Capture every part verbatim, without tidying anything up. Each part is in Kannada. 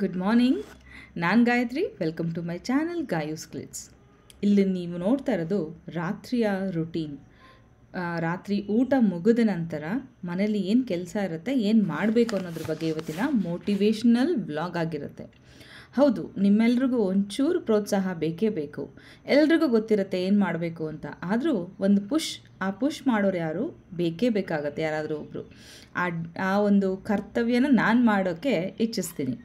ಗುಡ್ ಮಾರ್ನಿಂಗ್, ನಾನು Gayatri. Welcome to my channel Gayu's Glitz. ಇಲ್ಲಿ ನೀವು ನೋಡ್ತಾ ಇರೋದು ರಾತ್ರಿಯ ರುಟೀನ್. ರಾತ್ರಿ ಊಟ ಮುಗಿದ ನಂತರ ಮನೇಲಿ ಏನು ಕೆಲಸ ಇರುತ್ತೆ, ಏನು ಮಾಡಬೇಕು ಅನ್ನೋದ್ರ ಬಗ್ಗೆ ಇವತ್ತಿನ ಮೋಟಿವೇಶ್ನಲ್ ವ್ಲಾಗ್ ಆಗಿರುತ್ತೆ. ಹೌದು, ನಿಮ್ಮೆಲ್ರಿಗೂ ಒಂಚೂರು ಪ್ರೋತ್ಸಾಹ ಬೇಕೇ ಬೇಕು. ಎಲ್ರಿಗೂ ಗೊತ್ತಿರುತ್ತೆ ಏನು ಮಾಡಬೇಕು ಅಂತ, ಆದರೂ ಒಂದು ಪುಷ್, ಆ ಪುಷ್ ಮಾಡೋರು ಯಾರು ಬೇಕೇ ಬೇಕಾಗತ್ತೆ, ಯಾರಾದರೂ ಒಬ್ಬರು. ಆ ಆ ಒಂದು ಕರ್ತವ್ಯನ ನಾನು ಮಾಡೋಕ್ಕೆ ಇಚ್ಛಿಸ್ತೀನಿ.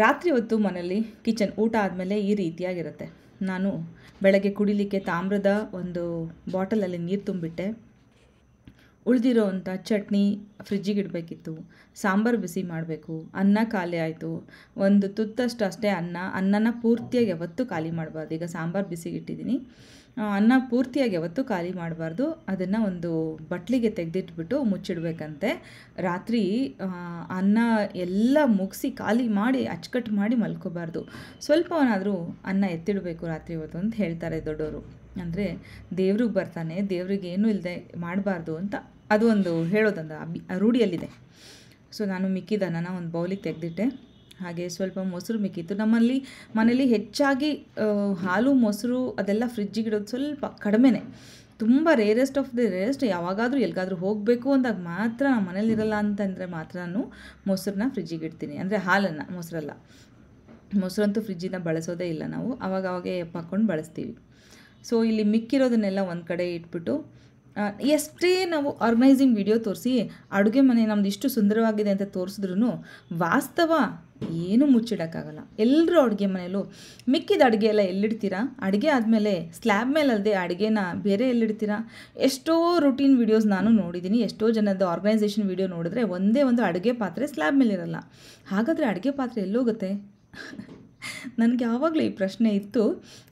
ರಾತ್ರಿ ಹೊತ್ತು ಮನೇಲಿ ಕಿಚನ್ ಊಟ ಆದಮೇಲೆ ಈ ರೀತಿಯಾಗಿರುತ್ತೆ. ನಾನು ಬೆಳಗ್ಗೆ ಕುಡಿಲಿಕ್ಕೆ ತಾಮ್ರದ ಒಂದು ಬಾಟಲಲ್ಲಿ ನೀರು ತುಂಬಿಟ್ಟೆ. ಉಳಿದಿರೋ ಅಂಥ ಚಟ್ನಿ ಫ್ರಿಜ್ಜಿಗೆ ಇಡಬೇಕಿತ್ತು. ಸಾಂಬಾರು ಬಿಸಿ ಮಾಡಬೇಕು. ಅನ್ನ ಖಾಲಿ ಆಯಿತು. ಒಂದು ತುತ್ತಷ್ಟು ಅಷ್ಟೇ ಅನ್ನ. ಅನ್ನನ ಪೂರ್ತಿಯಾಗಿ ಯಾವತ್ತೂ ಖಾಲಿ ಮಾಡಬಾರ್ದು. ಈಗ ಸಾಂಬಾರು ಬಿಸಿಗಿಟ್ಟಿದ್ದೀನಿ, ಅನ್ನ ಪೂರ್ತಿಯಾಗಿ ಯಾವತ್ತೂ ಖಾಲಿ ಮಾಡಬಾರ್ದು. ಅದನ್ನು ಒಂದು ಬಟ್ಲಿಗೆ ತೆಗೆದಿಟ್ಬಿಟ್ಟು ಮುಚ್ಚಿಡಬೇಕಂತೆ. ರಾತ್ರಿ ಅನ್ನ ಎಲ್ಲ ಮುಗಿಸಿ ಖಾಲಿ ಮಾಡಿ ಅಚ್ಚುಕಟ್ಟು ಮಾಡಿ ಮಲ್ಕೋಬಾರ್ದು. ಸ್ವಲ್ಪವನ್ನಾದರೂ ಅನ್ನ ಎತ್ತಿಡಬೇಕು ರಾತ್ರಿ ಹೊತ್ತು ಅಂತ ಹೇಳ್ತಾರೆ ದೊಡ್ಡವರು. ಅಂದರೆ ದೇವ್ರಿಗೆ ಬರ್ತಾನೆ, ದೇವ್ರಿಗೆ ಏನೂ ಇಲ್ಲದೆ ಮಾಡಬಾರ್ದು ಅಂತ ಅದು ಒಂದು ಹೇಳೋದಂದ ಅಬಿ ರೂಢಿಯಲ್ಲಿದೆ. ಸೊ ನಾನು ಮಿಕ್ಕಿದನ್ನ ಒಂದು ಬೌಲಿಗೆ ತೆಗೆದಿಟ್ಟೆ. ಹಾಗೆ ಸ್ವಲ್ಪ ಮೊಸರು ಮಿಕ್ಕಿತ್ತು. ನಮ್ಮಲ್ಲಿ ಮನೇಲಿ ಹೆಚ್ಚಾಗಿ ಹಾಲು ಮೊಸರು ಅದೆಲ್ಲ ಫ್ರಿಜ್ಜಿಗೆ ಇಡೋದು ಸ್ವಲ್ಪ ಕಡಿಮೆನೇ, ತುಂಬ ರೇರೆಸ್ಟ್ ಆಫ್ ದಿ ರೇರೆಸ್ಟ್. ಯಾವಾಗಾದರೂ ಎಲ್ಲಿಗಾದರೂ ಹೋಗಬೇಕು ಅಂದಾಗ ಮಾತ್ರ, ನಮ್ಮ ಮನೇಲಿರಲ್ಲ ಅಂತಂದರೆ ಮಾತ್ರ ನಾನು ಮೊಸರನ್ನ ಫ್ರಿಜ್ಜಿಗೆ ಇಡ್ತೀನಿ. ಅಂದರೆ ಹಾಲನ್ನು, ಮೊಸರಲ್ಲ. ಮೊಸರಂತೂ ಫ್ರಿಜ್ಜಿನ ಬಳಸೋದೇ ಇಲ್ಲ ನಾವು, ಆವಾಗವಾಗ ಎಪ್ಪ ಹಾಕ್ಕೊಂಡು ಬಳಸ್ತೀವಿ. ಸೊ ಇಲ್ಲಿ ಮಿಕ್ಕಿರೋದನ್ನೆಲ್ಲ ಒಂದು ಕಡೆ ಇಟ್ಬಿಟ್ಟು, ಎಷ್ಟೇ ನಾವು ಆರ್ಗನೈಸಿಂಗ್ ವಿಡಿಯೋ ತೋರಿಸಿ ಅಡುಗೆ ಮನೆ ನಮ್ದು ಇಷ್ಟು ಸುಂದರವಾಗಿದೆ ಅಂತ ತೋರಿಸಿದ್ರೂ ವಾಸ್ತವ ಏನೂ ಮುಚ್ಚಿಡೋಕ್ಕಾಗಲ್ಲ. ಎಲ್ಲರೂ ಅಡುಗೆ ಮನೆಯಲ್ಲೂ ಮಿಕ್ಕಿದ ಅಡುಗೆ ಎಲ್ಲ ಎಲ್ಲಿಡ್ತೀರಾ? ಅಡುಗೆ ಆದಮೇಲೆ ಸ್ಲ್ಯಾಬ್ ಮೇಲೆ ಅಲ್ಲದೆ ಅಡುಗೆನ ಬೇರೆ ಎಲ್ಲಿಡ್ತೀರಾ? ಎಷ್ಟೋ ರುಟೀನ್ ವಿಡಿಯೋಸ್ ನಾನು ನೋಡಿದ್ದೀನಿ. ಎಷ್ಟೋ ಜನದ ಆರ್ಗನೈಸೇಷನ್ ವಿಡಿಯೋ ನೋಡಿದ್ರೆ ಒಂದೇ ಒಂದು ಅಡುಗೆ ಪಾತ್ರೆ ಸ್ಲ್ಯಾಬ್ ಮೇಲೆ ಇರಲ್ಲ. ಹಾಗಾದರೆ ಅಡುಗೆ ಪಾತ್ರೆ ಎಲ್ಲೋಗುತ್ತೆ? ನನಗೆ ಯಾವಾಗಲೂ ಈ ಪ್ರಶ್ನೆ ಇತ್ತು,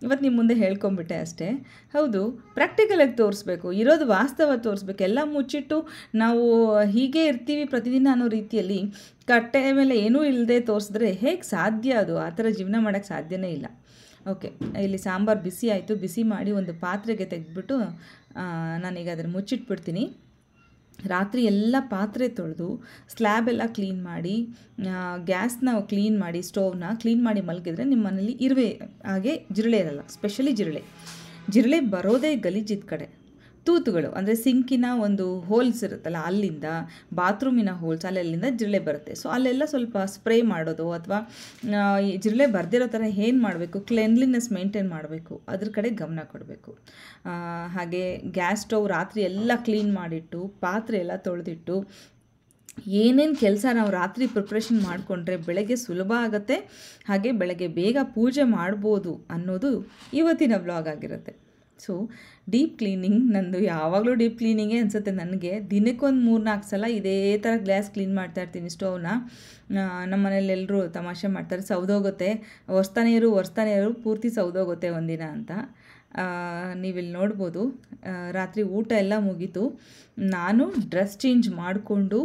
ಇವತ್ತು ನಿಮ್ಮ ಮುಂದೆ ಹೇಳ್ಕೊಂಬಿಟ್ಟೆ ಅಷ್ಟೇ. ಹೌದು, ಪ್ರಾಕ್ಟಿಕಲಾಗಿ ತೋರಿಸ್ಬೇಕು, ಇರೋದು ವಾಸ್ತವ ತೋರಿಸ್ಬೇಕು. ಎಲ್ಲ ಮುಚ್ಚಿಟ್ಟು ನಾವು ಹೀಗೆ ಇರ್ತೀವಿ ಪ್ರತಿದಿನ ಅನ್ನೋ ರೀತಿಯಲ್ಲಿ ಕಟ್ಟೆ ಮೇಲೆ ಏನೂ ಇಲ್ಲದೆ ತೋರಿಸಿದ್ರೆ ಹೇಗೆ ಸಾಧ್ಯ? ಅದು ಆ ಥರ ಜೀವನ ಮಾಡೋಕ್ಕೆ ಸಾಧ್ಯವೇ ಇಲ್ಲ. ಓಕೆ, ಇಲ್ಲಿ ಸಾಂಬಾರು ಬಿಸಿ ಆಯಿತು. ಬಿಸಿ ಮಾಡಿ ಒಂದು ಪಾತ್ರೆಗೆ ತೆಗೆದುಬಿಟ್ಟು ನಾನೀಗ ಅದನ್ನು ಮುಚ್ಚಿಟ್ಬಿಡ್ತೀನಿ. ರಾತ್ರಿ ಎಲ್ಲ ಪಾತ್ರೆ ತೊಳೆದು ಸ್ಲ್ಯಾಬೆಲ್ಲ ಕ್ಲೀನ್ ಮಾಡಿ, ಗ್ಯಾಸ್ನ ಕ್ಲೀನ್ ಮಾಡಿ, ಸ್ಟೋವ್ನ ಕ್ಲೀನ್ ಮಾಡಿ ಮಲಗಿದ್ರೆ ನಿಮ್ಮ ಮನೇಲಿ ಇರುವೆ ಹಾಗೆ ಜಿರಳೆ ಇರಲ್ಲ. ಸ್ಪೆಷಲಿ ಜಿರಳೆ ಜಿರಳೆ ಬರೋದೇ ಗಲೀಜಿದ ಕಡೆ, ತೂತುಗಳು. ಅಂದರೆ ಸಿಂಕಿನ ಒಂದು ಹೋಲ್ಸ್ ಇರುತ್ತಲ್ಲ, ಅಲ್ಲಿಂದ ಬಾತ್ರೂಮಿನ ಹೋಲ್ಸ್, ಅಲ್ಲೆಲ್ಲಿಂದ ಜಿರಳೆ ಬರುತ್ತೆ. ಸೊ ಅಲ್ಲೆಲ್ಲ ಸ್ವಲ್ಪ ಸ್ಪ್ರೇ ಮಾಡೋದು ಅಥವಾ ಜಿರಳೆ ಬರ್ದಿರೋ ಥರ ಏನು ಮಾಡಬೇಕು, ಕ್ಲೆನ್ಲಿನೆಸ್ ಮೇಂಟೈನ್ ಮಾಡಬೇಕು, ಅದ್ರ ಕಡೆ ಗಮನ ಕೊಡಬೇಕು. ಹಾಗೆ ಗ್ಯಾಸ್ ಸ್ಟವ್ ರಾತ್ರಿ ಎಲ್ಲ ಕ್ಲೀನ್ ಮಾಡಿಟ್ಟು, ಪಾತ್ರೆ ಎಲ್ಲ ತೊಳೆದಿಟ್ಟು, ಏನೇನು ಕೆಲಸ ನಾವು ರಾತ್ರಿ ಪ್ರಿಪ್ರೇಷನ್ ಮಾಡಿಕೊಂಡ್ರೆ ಬೆಳಗ್ಗೆ ಸುಲಭ ಆಗುತ್ತೆ, ಹಾಗೆ ಬೆಳಗ್ಗೆ ಬೇಗ ಪೂಜೆ ಮಾಡ್ಬೋದು ಅನ್ನೋದು ಇವತ್ತಿನ ವ್ಲಾಗ್ ಆಗಿರುತ್ತೆ. ಸೊ ಡೀಪ್ ಕ್ಲೀನಿಂಗ್, ನಂದು ಯಾವಾಗಲೂ ಡೀಪ್ ಕ್ಲೀನಿಂಗೇ ಅನಿಸುತ್ತೆ ನನಗೆ. ದಿನಕ್ಕೊಂದು ಮೂರು ನಾಲ್ಕು ಸಲ ಇದೇ ಥರ ಗ್ಲಾಸ್ ಕ್ಲೀನ್ ಮಾಡ್ತಾಯಿರ್ತೀನಿ, ಸ್ಟೋವ್ನ. ನಮ್ಮ ಮನೇಲಿ ಎಲ್ಲರೂ ತಮಾಷೆ ಮಾಡ್ತಾರೆ, ಸೌದೋಗುತ್ತೆ ಒರ್ಸ್ತಾನೆ ಇರು ಒರ್ಸ್ತಾನೆ ಇರು ಪೂರ್ತಿ ಸೌದೋಗುತ್ತೆ ಒಂದಿನ ಅಂತ. ನೀವಿಲ್ಲಿ ನೋಡ್ಬೋದು, ರಾತ್ರಿ ಊಟ ಎಲ್ಲ ಮುಗೀತು. ನಾನು ಡ್ರೆಸ್ ಚೇಂಜ್ ಮಾಡಿಕೊಂಡು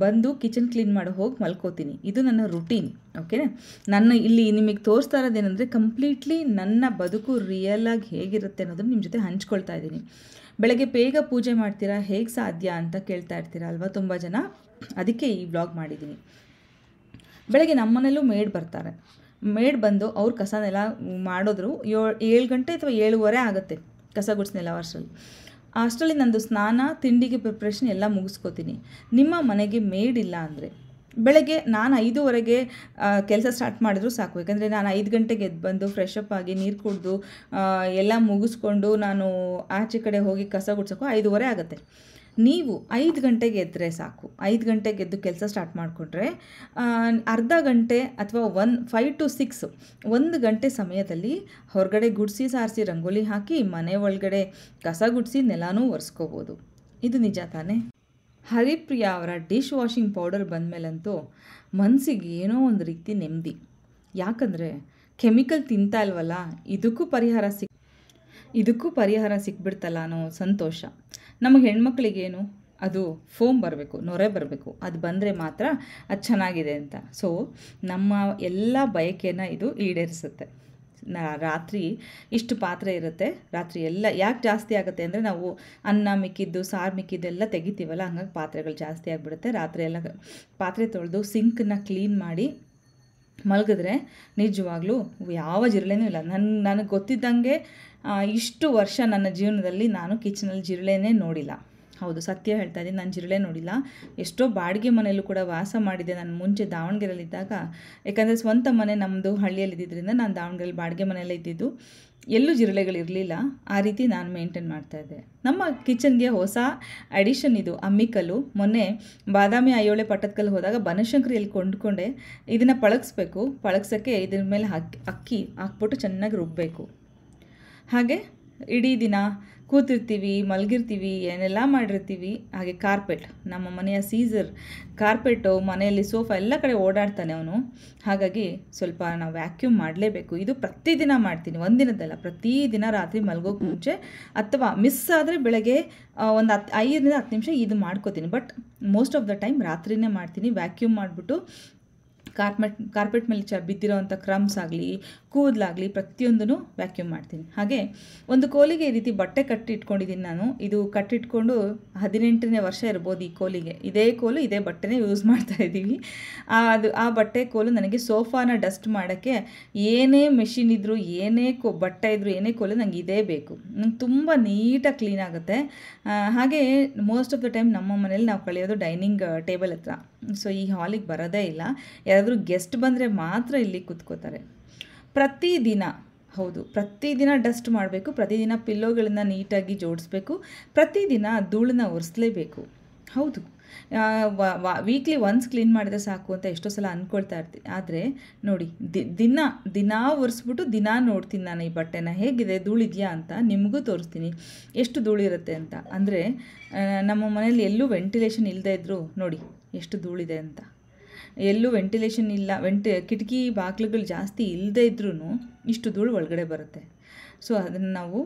ಬಂದು ಕಿಚನ್ ಕ್ಲೀನ್ ಮಾಡಿ ಹೋಗಿ ಮಲ್ಕೋತೀನಿ. ಇದು ನನ್ನ ರುಟೀನ್. ಓಕೆನಾ? ನನ್ನ ಇಲ್ಲಿ ನಿಮಗೆ ತೋರಿಸ್ತಾ ಇರೋದೇನೆಂದರೆ ಕಂಪ್ಲೀಟ್ಲಿ ನನ್ನ ಬದುಕು ರಿಯಲಾಗಿ ಹೇಗಿರುತ್ತೆ ಅನ್ನೋದನ್ನು ನಿಮ್ಮ ಜೊತೆ ಹಂಚ್ಕೊಳ್ತಾ ಇದ್ದೀನಿ. ಬೆಳಗ್ಗೆ ಬೇಗ ಪೂಜೆ ಮಾಡ್ತೀರಾ, ಹೇಗೆ ಸಾಧ್ಯ ಅಂತ ಕೇಳ್ತಾ ಇರ್ತೀರಾ ಅಲ್ವಾ ತುಂಬ ಜನ. ಅದಕ್ಕೆ ಈ ವ್ಲಾಗ್ ಮಾಡಿದ್ದೀನಿ. ಬೆಳಗ್ಗೆ ನಮ್ಮ ಮನೇಲೂ ಮೇಡ್ ಬರ್ತಾರೆ. ಮೇಡ್ ಬಂದು ಅವ್ರ ಕಸನೆಲ್ಲ ಮಾಡಿದ್ರು ಏಳು ಏಳು ಗಂಟೆ ಅಥವಾ ಏಳುವರೆ ಆಗುತ್ತೆ ಕಸ ಗುಡಿಸ್ನೆಲ್ಲ ವರ್ಷಲ್ಲಿ. ಅಷ್ಟರಲ್ಲಿ ನಂದು ಸ್ನಾನ, ತಿಂಡಿಗೆ ಪ್ರಿಪ್ರೇಷನ್ ಎಲ್ಲ ಮುಗಿಸ್ಕೋತೀನಿ. ನಿಮ್ಮ ಮನೆಗೆ ಮೇಡ್ ಇಲ್ಲ ಅಂದರೆ ಬೆಳಗ್ಗೆ ನಾನು ಐದುವರೆಗೆ ಕೆಲಸ ಸ್ಟಾರ್ಟ್ ಮಾಡಿದ್ರು ಸಾಕು. ಯಾಕಂದರೆ ನಾನು ಐದು ಗಂಟೆಗೆ ಎದ್ದು ಬಂದು ಫ್ರೆಶಪ್ ಆಗಿ ನೀರು ಕುಡಿದು ಎಲ್ಲ ಮುಗಿಸ್ಕೊಂಡು ನಾನು ಆಚೆ ಕಡೆ ಹೋಗಿ ಕಸ ಗುಡ್ಸೋಕ್ಕೂ ಐದುವರೆ ಆಗುತ್ತೆ. ನೀವು ಐದು ಗಂಟೆಗೆ ಎದ್ದರೆ ಸಾಕು. ಐದು ಗಂಟೆಗೆ ಎದ್ದು ಕೆಲಸ ಸ್ಟಾರ್ಟ್ ಮಾಡಿಕೊಂಡ್ರೆ ಅರ್ಧ ಗಂಟೆ ಅಥವಾ ಒನ್ ಫೈವ್ ಟು ಸಿಕ್ಸ್ ಒಂದು ಗಂಟೆ ಸಮಯದಲ್ಲಿ ಹೊರಗಡೆ ಗುಡಿಸಿ ಸಾರಿಸಿ ರಂಗೋಲಿ ಹಾಕಿ ಮನೆ ಒಳಗಡೆ ಕಸ ಗುಡಿಸಿ ನೆಲನೂ ಒರೆಸ್ಕೋಬೋದು. ಇದು ನಿಜ ತಾನೇ? ಹರಿಪ್ರಿಯ ಅವರ ಡಿಶ್ ವಾಷಿಂಗ್ ಪೌಡರ್ ಬಂದಮೇಲಂತೂ ಮನಸ್ಸಿಗೆ ಏನೋ ಒಂದು ರೀತಿ ನೆಮ್ಮದಿ. ಯಾಕಂದರೆ ಕೆಮಿಕಲ್ ತಿಂತಾ ಇಲ್ವಲ್ಲ, ಇದಕ್ಕೂ ಪರಿಹಾರ ಸಿಕ್ ಇದಕ್ಕೂ ಪರಿಹಾರ ಸಿಕ್ಬಿಡ್ತಲ್ಲ ಅನ್ನೋ ಸಂತೋಷ. ನಮಗೆ ಹೆಣ್ಮಕ್ಳಿಗೇನು, ಅದು ಫೋಮ್ ಬರಬೇಕು, ನೊರೆ ಬರಬೇಕು. ಅದು ಬಂದರೆ ಮಾತ್ರ ಅದು ಚೆನ್ನಾಗಿದೆ ಅಂತ. ಸೊ ನಮ್ಮ ಎಲ್ಲ ಬಯಕೆಯನ್ನು ಇದು ಈಡೇರಿಸುತ್ತೆ. ರಾತ್ರಿ ಇಷ್ಟು ಪಾತ್ರೆ ಇರುತ್ತೆ, ರಾತ್ರಿ ಎಲ್ಲ ಯಾಕೆ ಜಾಸ್ತಿ ಆಗುತ್ತೆ ಅಂದರೆ ನಾವು ಅನ್ನ ಮಿಕ್ಕಿದ್ದು ಸಾರು ಮಿಕ್ಕಿದ್ದೆಲ್ಲ ತೆಗಿತೀವಲ್ಲ, ಹಂಗಾಗಿ ಪಾತ್ರೆಗಳು ಜಾಸ್ತಿ ಆಗಿಬಿಡುತ್ತೆ. ರಾತ್ರಿ ಎಲ್ಲ ಪಾತ್ರೆ ತೊಳೆದು ಸಿಂಕನ್ನು ಕ್ಲೀನ್ ಮಾಡಿ ಮಲಗಿದ್ರೆ ನಿಜವಾಗ್ಲೂ ಯಾವ ಜಿರಳೆನೂ ಇಲ್ಲ. ನನ್ನ ನನಗೆ ಗೊತ್ತಿದ್ದಂಗೆ ಇಷ್ಟು ವರ್ಷ ನನ್ನ ಜೀವನದಲ್ಲಿ ನಾನು ಕಿಚನಲ್ಲಿ ಜಿರಳೆನೇ ನೋಡಿಲ್ಲ. ಹೌದು, ಸತ್ಯ ಹೇಳ್ತಾ ಇದ್ದೀನಿ, ನಾನು ಜಿರಳೆ ನೋಡಿಲ್ಲ. ಎಷ್ಟೋ ಬಾಡಿಗೆ ಮನೆಯಲ್ಲೂ ಕೂಡ ವಾಸ ಮಾಡಿದೆ ನಾನು ಮುಂಚೆ ದಾವಣಗೆರೆಯಲ್ಲಿದ್ದಾಗ. ಯಾಕಂದರೆ ಸ್ವಂತ ಮನೆ ನಮ್ಮದು ಹಳ್ಳಿಯಲ್ಲಿ ಇದ್ದಿದ್ದರಿಂದ ನಾನು ದಾವಣಗೆರೆಯಲ್ಲಿ ಬಾಡಿಗೆ ಮನೆಯಲ್ಲೇ ಇದ್ದಿದ್ದು, ಎಲ್ಲೂ ಜಿರಳೆಗಳಿರಲಿಲ್ಲ. ಆ ರೀತಿ ನಾನು ಮೇಂಟೈನ್ ಮಾಡ್ತಾಯಿದ್ದೆ. ನಮ್ಮ ಕಿಚನ್ಗೆ ಹೊಸ ಅಡಿಷನ್ ಇದು ಅಮ್ಮಿಕಲ್ಲು. ಮೊನ್ನೆ ಬಾದಾಮಿ ಐಹೊಳೆ ಪಟ್ಟದಕಲ್ಲು ಹೋದಾಗ ಬನಶಂಕರಿಯಲ್ಲಿ ಕೊಂಡ್ಕೊಂಡೆ. ಇದನ್ನು ಪಳಗಿಸ್ಬೇಕು, ಪಳಗ್ಸೋಕ್ಕೆ ಇದ್ರ ಮೇಲೆ ಹಾಕಿ ಅಕ್ಕಿ ಹಾಕ್ಬಿಟ್ಟು ಚೆನ್ನಾಗಿ ರುಬ್ಬಬೇಕು. ಹಾಗೆ ಇಡೀ ದಿನ ಕೂತಿರ್ತೀವಿ, ಮಲಗಿರ್ತೀವಿ, ಏನೆಲ್ಲ ಮಾಡಿರ್ತೀವಿ. ಹಾಗೆ ಕಾರ್ಪೆಟ್, ನಮ್ಮ ಮನೆಯ ಸೀಸರ್ ಕಾರ್ಪೆಟು, ಮನೆಯಲ್ಲಿ ಸೋಫಾ ಎಲ್ಲ ಕಡೆ ಓಡಾಡ್ತಾನೆ ಅವನು. ಹಾಗಾಗಿ ಸ್ವಲ್ಪ ನಾವು ವ್ಯಾಕ್ಯೂಮ್ ಮಾಡಲೇಬೇಕು. ಇದು ಪ್ರತಿದಿನ ಮಾಡ್ತೀನಿ, ಒಂದಿನದ್ದಲ್ಲ, ಪ್ರತಿದಿನ ರಾತ್ರಿ ಮಲಗೋಕೆ ಮುಂಚೆ ಅಥವಾ ಮಿಸ್ ಆದರೆ ಬೆಳಗ್ಗೆ ಒಂದು ಹತ್ತು ಐದರಿಂದ ಹತ್ತು ನಿಮಿಷ ಇದು ಮಾಡ್ಕೋತೀನಿ. But most of the time ರಾತ್ರಿನೇ ಮಾಡ್ತೀನಿ. ವ್ಯಾಕ್ಯೂಮ್ ಮಾಡಿಬಿಟ್ಟು ಕಾರ್ಪೆಟ್ ಕಾರ್ಪೆಟ್ ಮೇಲೆ ಚ ಬಿದ್ದಿರೋವಂಥ ಕ್ರಮ್ಸ್ ಆಗಲಿ ಕೂದಲಾಗಲಿ ಪ್ರತಿಯೊಂದೂ ವ್ಯಾಕ್ಯೂಮ್ ಮಾಡ್ತೀನಿ. ಹಾಗೆ ಒಂದು ಕೋಲಿಗೆ ಈ ರೀತಿ ಬಟ್ಟೆ ಕಟ್ಟಿಟ್ಕೊಂಡಿದ್ದೀನಿ ನಾನು. ಇದು ಕಟ್ಟಿಟ್ಕೊಂಡು ಹದಿನೆಂಟನೇ ವರ್ಷ ಇರ್ಬೋದು ಈ ಕೋಲಿಗೆ. ಇದೇ ಕೋಲು ಇದೇ ಬಟ್ಟೆನೇ ಯೂಸ್ ಮಾಡ್ತಾಯಿದ್ದೀವಿ. ಅದು ಆ ಬಟ್ಟೆ ಕೋಲು ನನಗೆ ಸೋಫಾನ ಡಸ್ಟ್ ಮಾಡೋಕ್ಕೆ, ಏನೇ ಮೆಷಿನ್ ಇದ್ದರೂ ಏನೇ ಕೋ ಬಟ್ಟೆ ಇದ್ದರೂ ಏನೇ ಕೋಲು ನನಗೆ ಇದೇ ಬೇಕು. ನಂಗೆ ತುಂಬ ನೀಟಾಗಿ ಕ್ಲೀನ್ ಆಗುತ್ತೆ. ಹಾಗೆ ಮೋಸ್ಟ್ ಆಫ್ ದ ಟೈಮ್ ನಮ್ಮ ಮನೇಲಿ ನಾವು ಕಳೆಯೋದು ಡೈನಿಂಗ್ ಟೇಬಲ್ ಹತ್ರ. ಸೊ ಈ ಹಾಲಿಗೆ ಬರೋದೇ ಇಲ್ಲ. ಯಾರಾದರೂ ಗೆಸ್ಟ್ ಬಂದರೆ ಮಾತ್ರ ಇಲ್ಲಿ ಕೂತ್ಕೋತಾರೆ. ಪ್ರತಿದಿನ, ಹೌದು ಪ್ರತಿದಿನ ಡಸ್ಟ್ ಮಾಡಬೇಕು, ಪ್ರತಿದಿನ ಪಿಲ್ಲೋಗಳನ್ನು ನೀಟಾಗಿ ಜೋಡಿಸ್ಬೇಕು, ಪ್ರತಿದಿನ ಧೂಳನ್ನ ಒರೆಸಲೇಬೇಕು. ಹೌದು, ವೀಕ್ಲಿ ಒನ್ಸ್ ಕ್ಲೀನ್ ಮಾಡಿದ್ರೆ ಸಾಕು ಅಂತ ಎಷ್ಟೋ ಸಲ ಅಂದ್ಕೊಳ್ತಾ ಇರ್ತೀನಿ. ಆದರೆ ನೋಡಿ, ದಿ ದಿನ ದಿನ ಒರೆಸ್ಬಿಟ್ಟು ದಿನ ನೋಡ್ತೀನಿ ನಾನು ಈ ಬಟ್ಟೆನ, ಹೇಗಿದೆ ಧೂಳಿದೆಯಾ ಅಂತ ನಿಮಗೂ ತೋರಿಸ್ತೀನಿ, ಎಷ್ಟು ಧೂಳಿರುತ್ತೆ ಅಂತ. ಅಂದರೆ ನಮ್ಮ ಮನೇಲಿ ಎಲ್ಲೂ ವೆಂಟಿಲೇಷನ್ ಇಲ್ಲದೇ ಇದ್ದರೂ ನೋಡಿ ಎಷ್ಟು ಧೂಳಿದೆ ಅಂತ. ಎಲ್ಲೂ ವೆಂಟಿಲೇಷನ್ ಇಲ್ಲ, ವೆಂಟಿ ಕಿಟಕಿ ಬಾಗಿಲುಗಳು ಜಾಸ್ತಿ ಇಲ್ಲದೇ ಇದ್ರೂ ಇಷ್ಟು ಧೂಳು ಒಳಗಡೆ ಬರುತ್ತೆ. ಸೊ ಅದನ್ನು ನಾವು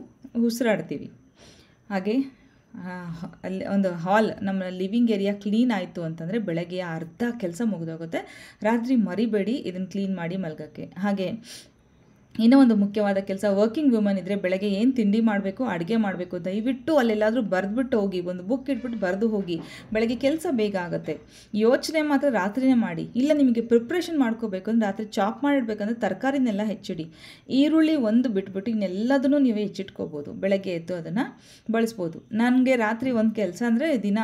ಉಸಿರಾಡ್ತೀವಿ. ಹಾಗೆ ಅಲ್ಲಿ ಒಂದು ಹಾಲ್ ನಮ್ಮ ಲಿವಿಂಗ್ ಏರಿಯಾ ಕ್ಲೀನ್ ಆಯಿತು ಅಂತಂದರೆ ಬೆಳಗ್ಗೆ ಅರ್ಧ ಕೆಲಸ ಮುಗಿದೋಗುತ್ತೆ. ರಾತ್ರಿ ಮರಿಬೇಡಿ ಇದನ್ನು ಕ್ಲೀನ್ ಮಾಡಿ ಮಲಗೋಕ್ಕೆ. ಹಾಗೆ ಇನ್ನೂ ಒಂದು ಮುಖ್ಯವಾದ ಕೆಲಸ, ವರ್ಕಿಂಗ್ ವುಮನ್ ಇದ್ದರೆ ಬೆಳಗ್ಗೆ ಏನು ತಿಂಡಿ ಮಾಡಬೇಕು, ಅಡುಗೆ ಮಾಡಬೇಕು, ದಯವಿಟ್ಟು ಅಲ್ಲೆಲ್ಲಾದರೂ ಬರೆದ್ಬಿಟ್ಟು ಹೋಗಿ, ಒಂದು ಬುಕ್ ಇಟ್ಬಿಟ್ಟು ಬರೆದು ಹೋಗಿ. ಬೆಳಗ್ಗೆ ಕೆಲಸ ಬೇಗ ಆಗುತ್ತೆ. ಯೋಚನೆ ಮಾತ್ರ ರಾತ್ರಿನೇ ಮಾಡಿ. ಇಲ್ಲ ನಿಮಗೆ ಪ್ರಿಪ್ರೇಷನ್ ಮಾಡ್ಕೋಬೇಕು ಅಂದರೆ ರಾತ್ರಿ ಚಾಪ್ ಮಾಡಿಡ್ಬೇಕಂದ್ರೆ ತರಕಾರಿನೆಲ್ಲ ಹೆಚ್ಚಿಡಿ. ಈರುಳ್ಳಿ ಒಂದು ಬಿಟ್ಬಿಟ್ಟು ಇನ್ನೆಲ್ಲದನ್ನೂ ನೀವೇ ಹೆಚ್ಚಿಟ್ಕೋಬೋದು, ಬೆಳಗ್ಗೆ ಎದ್ದು ಅದನ್ನು ಬಳಸ್ಬೋದು. ನನಗೆ ರಾತ್ರಿ ಒಂದು ಕೆಲಸ ಅಂದರೆ ದಿನ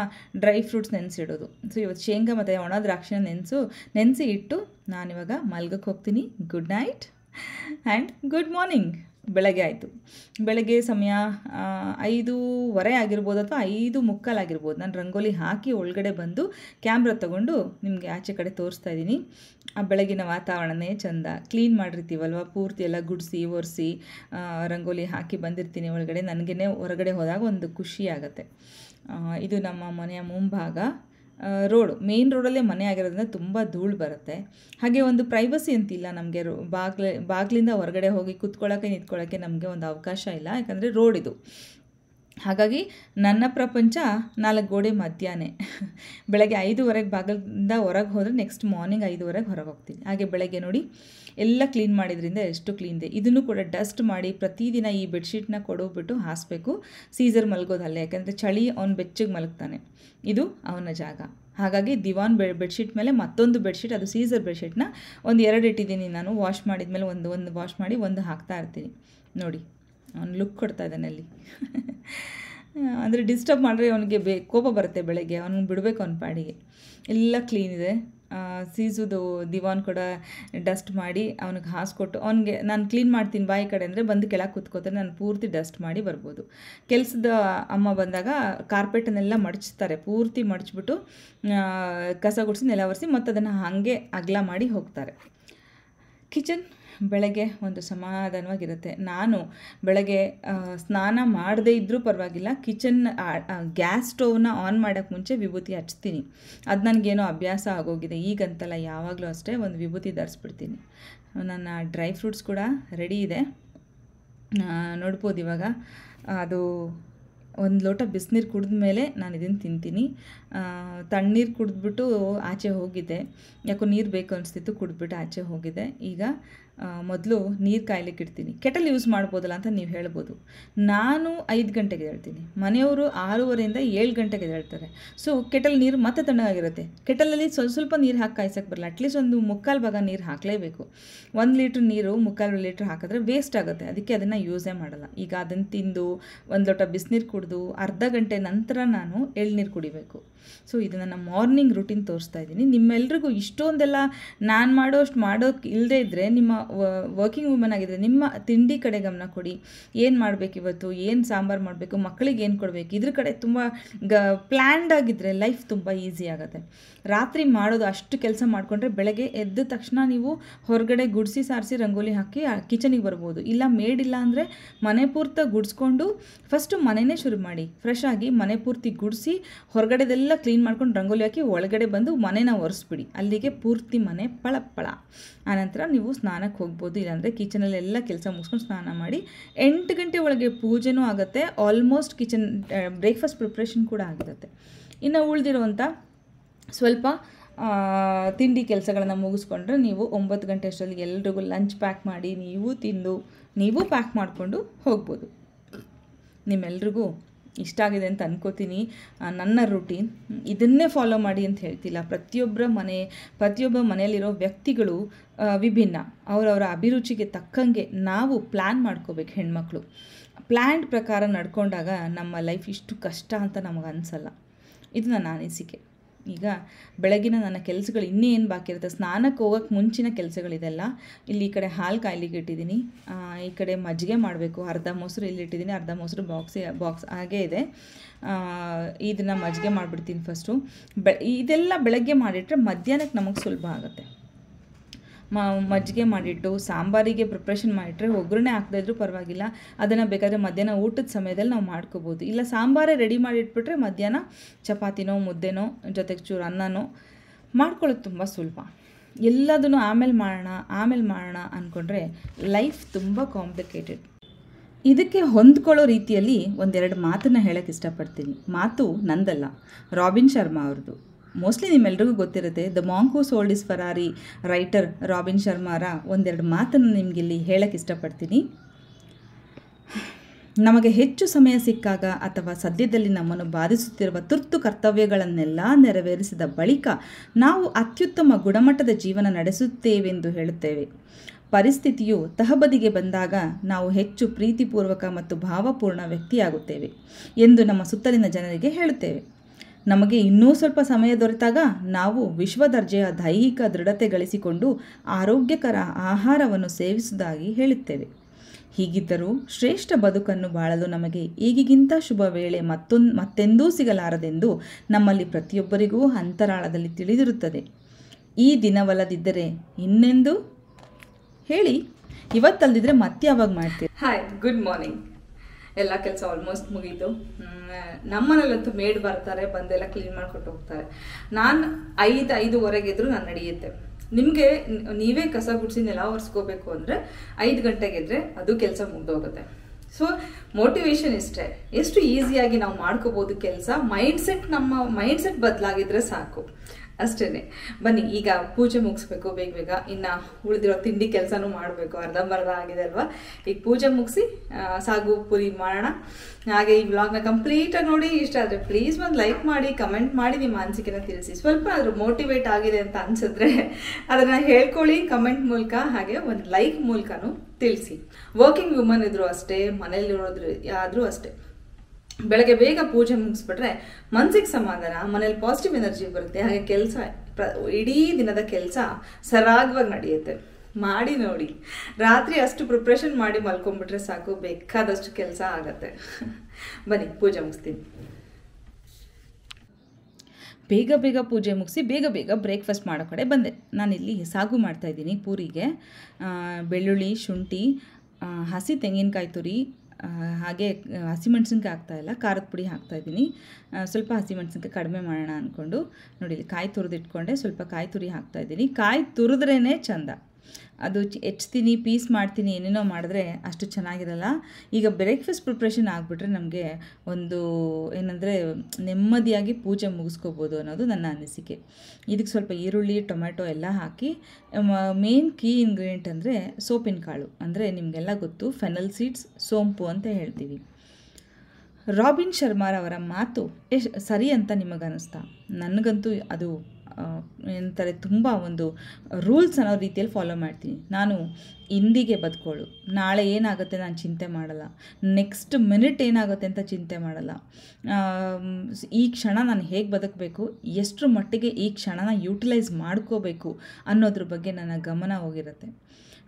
ಡ್ರೈ ಫ್ರೂಟ್ಸ್ ನೆನೆಸಿಡೋದು. ಸೊ ಇವತ್ತು ಶೇಂಗಾ ಮತ್ತು ಒಣ ದ್ರಾಕ್ಷಿನ ನೆನೆಸು ನೆನೆಸಿ ಇಟ್ಟು ನಾನಿವಾಗ ಮಲ್ಗಕ್ಕೆ ಹೋಗ್ತೀನಿ. Good night and good morning. ಬೆಳಗ್ಗೆ ಆಯಿತು, ಬೆಳಗ್ಗೆ ಸಮಯ ಐದೂವರೆ ಆಗಿರ್ಬೋದು ಅಥವಾ ಐದು ಮುಕ್ಕಾಲು ಆಗಿರ್ಬೋದು. ನಾನು ರಂಗೋಲಿ ಹಾಕಿ ಒಳಗಡೆ ಬಂದು ಕ್ಯಾಮ್ರಾ ತೊಗೊಂಡು ನಿಮಗೆ ಆಚೆ ಕಡೆ ತೋರಿಸ್ತಾ ಇದ್ದೀನಿ. ಆ ಬೆಳಗಿನ ವಾತಾವರಣನೇ ಚೆಂದ. ಕ್ಲೀನ್ ಮಾಡಿರ್ತೀವಲ್ವ, ಪೂರ್ತಿ ಎಲ್ಲ ಗುಡಿಸಿ ಒರೆಸಿ ರಂಗೋಲಿ ಹಾಕಿ ಬಂದಿರ್ತೀನಿ ಒಳಗಡೆ. ನನಗೇ ಹೊರಗಡೆ ಹೋದಾಗ ಒಂದು ಖುಷಿ ಆಗುತ್ತೆ. ಇದು ನಮ್ಮ ಮನೆಯ ಮುಂಭಾಗ ರೋಡು, ಮೇನ್ ರೋಡಲ್ಲೇ ಮನೆ ಆಗಿರೋದ್ರಿಂದ ತುಂಬ ಧೂಳು ಬರುತ್ತೆ. ಹಾಗೆ ಒಂದು ಪ್ರೈವಸಿ ಅಂತಿಲ್ಲ ನಮಗೆ. ರೋ ಬಾಗ್ಲ ಬಾಗಿಲಿಂದ ಹೊರಗಡೆ ಹೋಗಿ ಕೂತ್ಕೊಳ್ಳೋಕ್ಕೆ ನಿಂತ್ಕೊಳ್ಳೋಕ್ಕೆ ನಮಗೆ ಒಂದು ಅವಕಾಶ ಇಲ್ಲ, ಯಾಕಂದರೆ ರೋಡ್ ಇದು. ಹಾಗಾಗಿ ನನ್ನ ಪ್ರಪಂಚ ನಾಲ್ಕು ಗೋಡೆ ಮಧ್ಯಾಹ್ನ. ಬೆಳಗ್ಗೆ ಐದೂವರೆಗೆ ಬಾಗಿಲಿಂದ ಹೊರಗೆ ಹೋದರೆ ನೆಕ್ಸ್ಟ್ ಮಾರ್ನಿಂಗ್ ಐದೂವರೆಗೆ ಹೊರಗೆ ಹೋಗ್ತೀನಿ. ಹಾಗೆ ಬೆಳಗ್ಗೆ ನೋಡಿ ಎಲ್ಲ ಕ್ಲೀನ್ ಮಾಡಿದ್ರಿಂದ ಎಷ್ಟು ಕ್ಲೀನ್ ಇದೆ. ಇದನ್ನು ಕೂಡ ಡಸ್ಟ್ ಮಾಡಿ ಪ್ರತಿದಿನ ಈ ಬೆಡ್ಶೀಟ್ನ ಕೊಡೋಗ್ಬಿಟ್ಟು ಹಾಸಬೇಕು. ಸೀಸರ್ ಮಲಗೋದಲ್ಲೇ, ಯಾಕೆಂದರೆ ಚಳಿ ಅವ್ನು ಬೆಚ್ಚಗೆ ಮಲಗ್ತಾನೆ, ಇದು ಅವನ ಜಾಗ. ಹಾಗಾಗಿ ದಿವಾನ್ ಬೆ ಬೆಡ್ಶೀಟ್ ಮೇಲೆ ಮತ್ತೊಂದು ಬೆಡ್ಶೀಟ್, ಅದು ಸೀಸರ್ ಬೆಡ್ಶೀಟ್ನ ಒಂದು ಎರಡು ಇಟ್ಟಿದ್ದೀನಿ ನಾನು. ವಾಶ್ ಮಾಡಿದ ಮೇಲೆ ಒಂದು ಒಂದು ವಾಶ್ ಮಾಡಿ ಒಂದು ಹಾಕ್ತಾ ಇರ್ತೀನಿ. ನೋಡಿ ಅವ್ನು ಲುಕ್ ಕೊಡ್ತಾ ಇದ್ದಾನೆ ಅಲ್ಲಿ. ಅಂದರೆ ಡಿಸ್ಟರ್ಬ್ ಮಾಡಿದ್ರೆ ಅವನಿಗೆ ಬೇ ಕೋಪ ಬರುತ್ತೆ, ಬೆಳಗ್ಗೆ ಅವ್ನಿಗೆ ಬಿಡಬೇಕು ಅವ್ನ ಪಾಡಿಗೆ. ಎಲ್ಲ ಕ್ಲೀನಿದೆ. ಸೀಸುದು ದಿವಾನ್ ಕೂಡ ಡಸ್ಟ್ ಮಾಡಿ ಅವನಿಗೆ ಹಾಸ್ಕೊಟ್ಟು, ಅವನಿಗೆ ನಾನು ಕ್ಲೀನ್ ಮಾಡ್ತೀನಿ ಬಾಯಿ ಕಡೆ ಅಂದರೆ ಬಂದು ಕೆಳಗೆ ಕೂತ್ಕೋತಾರೆ, ನಾನು ಪೂರ್ತಿ ಡಸ್ಟ್ ಮಾಡಿ ಬರ್ಬೋದು. ಕೆಲಸದ ಅಮ್ಮ ಬಂದಾಗ ಕಾರ್ಪೆಟನ್ನೆಲ್ಲ ಮಡಚ್ತಾರೆ, ಪೂರ್ತಿ ಮಡಚ್ಬಿಟ್ಟು ಕಸ ಗುಡಿಸಿ ನೆಲ ಒರೆಸಿ ಮತ್ತು ಅದನ್ನು ಹಾಗೆ ಅಗಲ ಮಾಡಿ ಹೋಗ್ತಾರೆ. ಕಿಚನ್ ಬೆಳಗ್ಗೆ ಒಂದು ಸಮಾಧಾನವಾಗಿರುತ್ತೆ. ನಾನು ಬೆಳಗ್ಗೆ ಸ್ನಾನ ಮಾಡದೇ ಇದ್ದರೂ ಪರವಾಗಿಲ್ಲ, ಕಿಚನ್ ಗ್ಯಾಸ್ ಸ್ಟೋವ್ನ ಆನ್ ಮಾಡೋಕ್ಕೆ ಮುಂಚೆ ವಿಭೂತಿ ಹಚ್ತೀನಿ. ಅದು ನನಗೇನೋ ಅಭ್ಯಾಸ ಆಗೋಗಿದೆ, ಈಗಂತಲ್ಲ ಯಾವಾಗಲೂ ಅಷ್ಟೇ ಒಂದು ವಿಭೂತಿ ಧರಿಸ್ಬಿಡ್ತೀನಿ. ನನ್ನ ಡ್ರೈ ಫ್ರೂಟ್ಸ್ ಕೂಡ ರೆಡಿ ಇದೆ, ನೋಡ್ಬೋದು ಇವಾಗ. ಅದು ಒಂದು ಲೋಟ ಬಿಸಿನೀರು ಕುಡಿದ ಮೇಲೆ ನಾನು ಇದನ್ನು ತಿಂತೀನಿ. ತಣ್ಣೀರು ಕುಡಿದ್ಬಿಟ್ಟು ಆಚೆ ಹೋಗಿದ್ದೆ, ಯಾಕೋ ನೀರು ಬೇಕು ಅನಿಸ್ತಿತ್ತು, ಕುಡಿದ್ಬಿಟ್ಟು ಆಚೆ ಹೋಗಿದೆ. ಈಗ ಮೊದಲು ನೀರು ಕಾಯಲಿಕ್ಕೆ ಇಡ್ತೀನಿ. ಕೆಟಲ್ ಯೂಸ್ ಮಾಡ್ಬೋದಲ್ಲ ಅಂತ ನೀವು ಹೇಳ್ಬೋದು. ನಾನು ಐದು ಗಂಟೆಗೆ ಹೇಳ್ತೀನಿ, ಮನೆಯವರು ಆರೂವರೆಯಿಂದ ಏಳು ಗಂಟೆಗೆ ಹೇಳ್ತಾರೆ. ಸೊ ಕೆಟಲ್ ನೀರು ಮತ್ತೆ ತಣ್ಣಗಾಗಿರುತ್ತೆ. ಕೆಟಲಲ್ಲಿ ಸ್ವಲ್ಪ ಸ್ವಲ್ಪ ನೀರು ಹಾಕಿ ಕಾಯಿಸೋಕ್ಕೆ ಬರಲ್ಲ, ಅಟ್ಲೀಸ್ಟ್ ಒಂದು ಮುಕ್ಕಾಲು ಭಾಗ ನೀರು ಹಾಕಲೇಬೇಕು. ಒಂದು ಲೀಟ್ರ್ ನೀರು ಮುಕ್ಕಾಲು ಲೀಟ್ರ್ ಹಾಕಿದ್ರೆ ವೇಸ್ಟ್ ಆಗುತ್ತೆ, ಅದಕ್ಕೆ ಅದನ್ನು ಯೂಸೇ ಮಾಡಲ್ಲ. ಈಗ ಅದನ್ನು ತಿಂದು ಒಂದು ಲೋಟ ಬಿಸಿನೀರು ಕುಡಿದು ಅರ್ಧ ಗಂಟೆ ನಂತರ ನಾನು ಎಳ್ನೀರು ಕುಡಿಬೇಕು. ಸೊ ಇದು ನನ್ನ ಮಾರ್ನಿಂಗ್ ರುಟೀನ್ ತೋರಿಸ್ತಾ ಇದ್ದೀನಿ. ನಿಮ್ಮೆಲ್ರಿಗೂ ಇಷ್ಟೊಂದೆಲ್ಲ ನಾನು ಮಾಡೋ ಅಷ್ಟು ಮಾಡೋಕ್ಕೆ ಇಲ್ಲದೇ ಇದ್ದರೆ, ನಿಮ್ಮ ವರ್ಕಿಂಗ್ ವುಮನ್ ಆಗಿದ್ದರೆ ನಿಮ್ಮ ತಿಂಡಿ ಕಡೆ ಗಮನ ಕೊಡಿ. ಏನು ಮಾಡಬೇಕು ಇವತ್ತು, ಏನು ಸಾಂಬಾರು ಮಾಡಬೇಕು, ಮಕ್ಕಳಿಗೆ ಏನು ಕೊಡಬೇಕು, ಇದ್ರ ಕಡೆ ತುಂಬ ಗ ಪ್ಲ್ಯಾನ್ಡ್ ಆಗಿದ್ದರೆ ಲೈಫ್ ತುಂಬ ಈಸಿ ಆಗುತ್ತೆ. ರಾತ್ರಿ ಮಾಡೋದು ಅಷ್ಟು ಕೆಲಸ ಮಾಡಿಕೊಂಡ್ರೆ ಬೆಳಗ್ಗೆ ಎದ್ದ ತಕ್ಷಣ ನೀವು ಹೊರಗಡೆ ಗುಡಿಸಿ ಸಾರಿಸಿ ರಂಗೋಲಿ ಹಾಕಿ ಕಿಚನಿಗೆ ಬರ್ಬೋದು. ಇಲ್ಲ ಮೇಡಿಲ್ಲ ಅಂದರೆ ಮನೆ ಪೂರ್ತಿ ಗುಡಿಸ್ಕೊಂಡು ಫಸ್ಟು ಮನೆಯೇ ಶುರು ಮಾಡಿ. ಫ್ರೆಶ್ ಆಗಿ ಮನೆ ಪೂರ್ತಿ ಗುಡಿಸಿ ಹೊರಗಡೆದೆಲ್ಲ ಕ್ಲೀನ್ ಮಾಡ್ಕೊಂಡು ರಂಗೋಲಿ ಹಾಕಿ ಒಳಗಡೆ ಬಂದು ಮನೆನ ಒರೆಸ್ಬಿಡಿ. ಅಲ್ಲಿಗೆ ಪೂರ್ತಿ ಮನೆ ಪಳಪ್ಪಳ. ಆನಂತರ ನೀವು ಸ್ನಾನಕ್ಕೆ ಹೋಗ್ಬೋದು. ಇಲ್ಲಾಂದರೆ ಕಿಚನಲ್ಲೆಲ್ಲ ಕೆಲಸ ಮುಗಿಸ್ಕೊಂಡು ಸ್ನಾನ ಮಾಡಿ ಎಂಟು ಗಂಟೆ ಒಳಗೆ ಪೂಜೆನೂ ಆಗುತ್ತೆ. ಆಲ್ಮೋಸ್ಟ್ ಕಿಚನ್ ಬ್ರೇಕ್ಫಾಸ್ಟ್ ಪ್ರಿಪ್ರೇಷನ್ ಕೂಡ ಆಗಿರುತ್ತೆ. ಇನ್ನು ಉಳಿದಿರುವಂಥ ಸ್ವಲ್ಪ ತಿಂಡಿ ಕೆಲಸಗಳನ್ನು ಮುಗಿಸ್ಕೊಂಡ್ರೆ ನೀವು ಒಂಬತ್ತು ಗಂಟೆ ಅಷ್ಟರಲ್ಲಿ ಎಲ್ರಿಗೂ ಲಂಚ್ ಪ್ಯಾಕ್ ಮಾಡಿ ನೀವು ತಿಂದು ನೀವು ಪ್ಯಾಕ್ ಮಾಡಿಕೊಂಡು ಹೋಗ್ಬೋದು. ನಿಮ್ಮೆಲ್ರಿಗೂ ಇಷ್ಟ ಆಗಿದೆ ಅಂತ ಅನ್ಕೋತೀನಿ. ನನ್ನ ರುಟೀನ್ ಇದನ್ನೇ ಫಾಲೋ ಮಾಡಿ ಅಂತ ಹೇಳ್ತಿಲ್ಲ. ಪ್ರತಿಯೊಬ್ಬರ ಮನೆ ಪ್ರತಿಯೊಬ್ಬ ಮನೆಯಲ್ಲಿರೋ ವ್ಯಕ್ತಿಗಳು ವಿಭಿನ್ನ. ಅವರವರ ಅಭಿರುಚಿಗೆ ತಕ್ಕಂಗೆ ನಾವು ಪ್ಲ್ಯಾನ್ ಮಾಡ್ಕೋಬೇಕು. ಹೆಣ್ಮಕ್ಳು ಪ್ಲ್ಯಾನ್ ಪ್ರಕಾರ ನಡ್ಕೊಂಡಾಗ ನಮ್ಮ ಲೈಫ್ ಇಷ್ಟು ಕಷ್ಟ ಅಂತ ನಮಗೆ ಅನಿಸಲ್ಲ. ಇದು ನನ್ನ ಅನಿಸಿಕೆ. ಈಗ ಬೆಳಗಿನ ನನ್ನ ಕೆಲಸಗಳು ಇನ್ನೇನು ಬಾಕಿ ಇರುತ್ತೆ, ಸ್ನಾನಕ್ಕೆ ಹೋಗೋಕ್ಕೆ ಮುಂಚಿನ ಕೆಲಸಗಳಿದೆಲ್ಲ. ಇಲ್ಲಿ ಈ ಕಡೆ ಹಾಲು ಕಾಯ್ಲಿಕ್ಕೆ ಇಟ್ಟಿದ್ದೀನಿ, ಈ ಕಡೆ ಮಜ್ಜಿಗೆ ಮಾಡಬೇಕು. ಅರ್ಧ ಮೊಸರು ಇಲ್ಲಿಟ್ಟಿದ್ದೀನಿ, ಅರ್ಧ ಮೊಸರು ಬಾಕ್ಸ್ ಬಾಕ್ಸ್ ಹಾಗೇ ಇದೆ. ಇದನ್ನು ಮಜ್ಜಿಗೆ ಮಾಡಿಬಿಡ್ತೀನಿ ಫಸ್ಟು. ಬೆ ಇದೆಲ್ಲ ಬೆಳಗ್ಗೆ ಮಾಡಿಟ್ರೆ ಮಧ್ಯಾಹ್ನಕ್ಕೆ ನಮಗೆ ಸುಲಭ ಆಗುತ್ತೆ. ಮ ಮಜ್ಜಿಗೆ ಮಾಡಿಟ್ಟು ಸಾಂಬಾರಿಗೆ ಪ್ರಿಪ್ರೇಷನ್ ಮಾಡಿಟ್ರೆ ಒಗ್ಗರಣೆ ಹಾಕದೇ ಇದ್ರೂ ಪರವಾಗಿಲ್ಲ, ಅದನ್ನು ಬೇಕಾದರೆ ಮಧ್ಯಾಹ್ನ ಊಟದ ಸಮಯದಲ್ಲಿ ನಾವು ಮಾಡ್ಕೋಬೋದು. ಇಲ್ಲ ಸಾಂಬಾರೇ ರೆಡಿ ಮಾಡಿಟ್ಬಿಟ್ರೆ ಮಧ್ಯಾಹ್ನ ಚಪಾತಿನೋ ಮುದ್ದೆನೋ ಜೊತೆಗೆ ಚೂರು ಅನ್ನನೋ ಮಾಡ್ಕೊಳ್ಳೋದು ತುಂಬ ಸುಲಭ. ಎಲ್ಲದನ್ನು ಆಮೇಲೆ ಮಾಡೋಣ ಆಮೇಲೆ ಮಾಡೋಣ ಅಂದ್ಕೊಂಡ್ರೆ ಲೈಫ್ ತುಂಬ ಕಾಂಪ್ಲಿಕೇಟೆಡ್. ಇದಕ್ಕೆ ಹೊಂದ್ಕೊಳ್ಳೋ ರೀತಿಯಲ್ಲಿ ಒಂದೆರಡು ಮಾತನ್ನು ಹೇಳೋಕ್ಕೆ ಇಷ್ಟಪಡ್ತೀನಿ. ಮಾತು ನಂದಲ್ಲ, ರಾಬಿನ್ ಶರ್ಮಾ ಅವ್ರದ್ದು. ಮೋಸ್ಟ್ಲಿ ನಿಮ್ಮೆಲ್ರಿಗೂ ಗೊತ್ತಿರುತ್ತೆ, the monk who sold his Ferrari writer Robin ಶರ್ಮಾರ ಒಂದೆರಡು ಮಾತನ್ನು ನಿಮಗಿಲ್ಲಿ ಹೇಳಕ್ಕೆ ಇಷ್ಟಪಡ್ತೀನಿ. ನಮಗೆ ಹೆಚ್ಚು ಸಮಯ ಸಿಕ್ಕಾಗ ಅಥವಾ ಸದ್ಯದಲ್ಲಿ ನಮ್ಮನ್ನು ಬಾಧಿಸುತ್ತಿರುವ ತುರ್ತು ಕರ್ತವ್ಯಗಳನ್ನೆಲ್ಲ ನೆರವೇರಿಸಿದ ಬಳಿಕ ನಾವು ಅತ್ಯುತ್ತಮ ಗುಣಮಟ್ಟದ ಜೀವನ ನಡೆಸುತ್ತೇವೆಂದು ಹೇಳುತ್ತೇವೆ. ಪರಿಸ್ಥಿತಿಯು ತಹಬದಿಗೆ ಬಂದಾಗ ನಾವು ಹೆಚ್ಚು ಪ್ರೀತಿಪೂರ್ವಕ ಮತ್ತು ಭಾವಪೂರ್ಣ ವ್ಯಕ್ತಿಯಾಗುತ್ತೇವೆ ಎಂದು ನಮ್ಮ ಸುತ್ತಲಿನ ಜನರಿಗೆ ಹೇಳುತ್ತೇವೆ. ನಮಗೆ ಇನ್ನೂ ಸ್ವಲ್ಪ ಸಮಯ ದೊರೆತಾಗ ನಾವು ವಿಶ್ವ ದರ್ಜೆಯ ದೈಹಿಕ ದೃಢತೆ ಗಳಿಸಿಕೊಂಡು ಆರೋಗ್ಯಕರ ಆಹಾರವನ್ನು ಸೇವಿಸುವುದಾಗಿ ಹೇಳುತ್ತೇವೆ. ಹೀಗಿದ್ದರೂ ಶ್ರೇಷ್ಠ ಬದುಕನ್ನು ಬಾಳಲು ನಮಗೆ ಈಗಿಗಿಂತ ಶುಭ ವೇಳೆ ಮತ್ತೊಂದು ಮತ್ತೆಂದೂ ಸಿಗಲಾರದೆಂದು ನಮ್ಮಲ್ಲಿ ಪ್ರತಿಯೊಬ್ಬರಿಗೂ ಅಂತರಾಳದಲ್ಲಿ ತಿಳಿದಿರುತ್ತದೆ. ಈ ದಿನವಲ್ಲದಿದ್ದರೆ ಇನ್ನೆಂದು ಹೇಳಿ, ಇವತ್ತಲ್ಲದಿದ್ದರೆ ಮತ್ತೆ ಯಾವಾಗ ಮಾಡ್ತೀವಿ? Hi, good morning. ಎಲ್ಲ ಕೆಲಸ ಆಲ್ಮೋಸ್ಟ್ ಮುಗೀತು. ನಮ್ಮನೇಲಂತೂ ಮೇಡ್ ಬರ್ತಾರೆ, ಬಂದೆಲ್ಲ ಕ್ಲೀನ್ ಮಾಡಿಕೊಟ್ಟು ಹೋಗ್ತಾರೆ. ನಾನು ಐದು ಐದೂವರೆಗೆದ್ರು ನಾನು ನಡೆಯುತ್ತೆ. ನಿಮಗೆ ನೀವೇ ಕಸ ಗುಡಿಸಿ ನೆಲ ಒರೆಸ್ಕೋಬೇಕು ಅಂದರೆ ಐದು ಗಂಟೆಗೆದ್ರೆ ಅದು ಕೆಲಸ ಮುಗ್ದೋಗುತ್ತೆ. ಸೊ ಮೋಟಿವೇಶನ್ ಇಷ್ಟೇ, ಎಷ್ಟು ಈಸಿಯಾಗಿ ನಾವು ಮಾಡ್ಕೋಬೋದು ಕೆಲಸ. ಮೈಂಡ್ಸೆಟ್ ನಮ್ಮ ಮೈಂಡ್ಸೆಟ್ ಬದಲಾಗಿದ್ರೆ ಸಾಕು, ಅಷ್ಟೇ. ಬನ್ನಿ, ಈಗ ಪೂಜೆ ಮುಗಿಸ್ಬೇಕು ಬೇಗ ಬೇಗ. ಇನ್ನು ಉಳಿದಿರೋ ತಿಂಡಿ ಕೆಲಸನೂ ಮಾಡಬೇಕು, ಅರ್ಧಂಬರ್ಧ ಆಗಿದೆ ಅಲ್ವಾ. ಈಗ ಪೂಜೆ ಮುಗಿಸಿ ಸಾಗು ಪುರಿ ಮಾಡೋಣ. ಹಾಗೆ ಈ ವ್ಲಾಗ್ನ ಕಂಪ್ಲೀಟಾಗಿ ನೋಡಿ. ಇಷ್ಟ ಆದರೆ ಪ್ಲೀಸ್ ಒಂದು ಲೈಕ್ ಮಾಡಿ, ಕಮೆಂಟ್ ಮಾಡಿ, ನಿಮ್ಮ ಅನಿಸಿಕೆನ ತಿಳಿಸಿ. ಸ್ವಲ್ಪ ಆದರೂ ಮೋಟಿವೇಟ್ ಆಗಿದೆ ಅಂತ ಅನಿಸಿದ್ರೆ ಅದನ್ನು ಹೇಳ್ಕೊಳ್ಳಿ ಕಮೆಂಟ್ ಮೂಲಕ, ಹಾಗೆ ಒಂದು ಲೈಕ್ ಮೂಲಕನೂ ತಿಳಿಸಿ. ವರ್ಕಿಂಗ್ ವುಮನ್ ಇದ್ದರೂ ಅಷ್ಟೇ, ಮನೇಲಿರೋದ್ರು ಆದರೂ ಅಷ್ಟೇ, ಬೆಳಗ್ಗೆ ಬೇಗ ಪೂಜೆ ಮುಗಿಸ್ಬಿಟ್ರೆ ಮನಸ್ಸಿಗೆ ಸಮಾಧಾನ, ಮನೇಲಿ ಪಾಸಿಟಿವ್ ಎನರ್ಜಿ ಬರುತ್ತೆ. ಹಾಗೆ ಕೆಲಸ, ಇಡೀ ದಿನದ ಕೆಲಸ ಸರಾಗವಾಗಿ ನಡೆಯುತ್ತೆ. ಮಾಡಿ ನೋಡಿ. ರಾತ್ರಿ ಅಷ್ಟು ಪ್ರಿಪ್ರೇಷನ್ ಮಾಡಿ ಮಲ್ಕೊಂಡ್ಬಿಟ್ರೆ ಸಾಕು, ಬೇಕಾದಷ್ಟು ಕೆಲಸ ಆಗತ್ತೆ. ಬನ್ನಿ ಪೂಜೆ ಮುಗಿಸ್ತೀನಿ. ಬೇಗ ಬೇಗ ಪೂಜೆ ಮುಗಿಸಿ ಬೇಗ ಬೇಗ ಬ್ರೇಕ್ಫಾಸ್ಟ್ ಮಾಡೋ ಕಡೆ ಬಂದೆ. ನಾನಿಲ್ಲಿ ಸಾಗು ಮಾಡ್ತಾಯಿದ್ದೀನಿ. ಪೂರಿಗೆ ಬೆಳ್ಳುಳ್ಳಿ, ಶುಂಠಿ, ಹಸಿ ತೆಂಗಿನಕಾಯಿ ತುರಿ, ಹಾಗೆ ಹಸಿಮೆಣಸಿನ್ಕಾಯಿ ಹಾಕ್ತಾಯಿಲ್ಲ, ಖಾರದ ಪುಡಿ ಹಾಕ್ತಾಯಿದ್ದೀನಿ. ಸ್ವಲ್ಪ ಹಸಿಮೆಣಸಿನ್ಕಾಯಿ ಕಡಿಮೆ ಮಾಡೋಣ ಅಂದ್ಕೊಂಡು ನೋಡಿ, ಕಾಯಿ ತುರಿದಿಟ್ಕೊಂಡೆ. ಸ್ವಲ್ಪ ಕಾಯಿ ತುರಿ ಹಾಕ್ತಾಯಿದ್ದೀನಿ. ಕಾಯಿ ತುರಿದ್ರೇ ಚೆಂದ. ಅದು ಹೆಚ್ಚ್ತೀನಿ ಪೀಸ್ ಮಾಡ್ತೀನಿ ಏನೇನೋ ಮಾಡಿದ್ರೆ ಅಷ್ಟು ಚೆನ್ನಾಗಿರಲ್ಲ. ಈಗ ಬ್ರೇಕ್ಫಾಸ್ಟ್ ಪ್ರಿಪ್ರೇಷನ್ ಆಗಿಬಿಟ್ರೆ ನಮಗೆ ಒಂದು ಏನಂದರೆ ನೆಮ್ಮದಿಯಾಗಿ ಪೂಜೆ ಮುಗಿಸ್ಕೋಬೋದು ಅನ್ನೋದು ನನ್ನ ಅನಿಸಿಕೆ. ಇದಕ್ಕೆ ಸ್ವಲ್ಪ ಈರುಳ್ಳಿ ಟೊಮೆಟೊ ಎಲ್ಲ ಹಾಕಿ ಮೇನ್ ಕೀ ಇಂಗ್ರೀಡಿಯೆಂಟ್ ಅಂದರೆ ಸೋಪಿನ ಕಾಳು, ಅಂದರೆ ನಿಮಗೆಲ್ಲ ಗೊತ್ತು ಫೆನಲ್ ಸೀಡ್ಸ್, ಸೋಂಪು ಅಂತ ಹೇಳ್ತೀವಿ. ರಾಬಿನ್ ಶರ್ಮಾರವರ ಮಾತು ಎಷ್ಟು ಸರಿ ಅಂತ ನಿಮಗನ್ನಿಸ್ತಾ? ನನಗಂತೂ ಅದು ಏನಂತಾರೆ ತುಂಬ ಒಂದು ರೂಲ್ಸ್ ಅನ್ನೋ ರೀತಿಯಲ್ಲಿ ಫಾಲೋ ಮಾಡ್ತೀನಿ ನಾನು. ಇಂದಿಗೆ ಬದುಕೋಳು, ನಾಳೆ ಏನಾಗುತ್ತೆ ನಾನು ಚಿಂತೆ ಮಾಡಲ್ಲ, ನೆಕ್ಸ್ಟ್ ಮಿನಿಟ್ ಏನಾಗುತ್ತೆ ಅಂತ ಚಿಂತೆ ಮಾಡಲ್ಲ. ಈ ಕ್ಷಣ ನಾನು ಹೇಗೆ ಬದುಕಬೇಕು, ಎಷ್ಟರ ಮಟ್ಟಿಗೆ ಈ ಕ್ಷಣನ ಯೂಟಿಲೈಸ್ ಮಾಡ್ಕೋಬೇಕು ಅನ್ನೋದ್ರ ಬಗ್ಗೆ ನನ್ನ ಗಮನ ಹೋಗಿರುತ್ತೆ.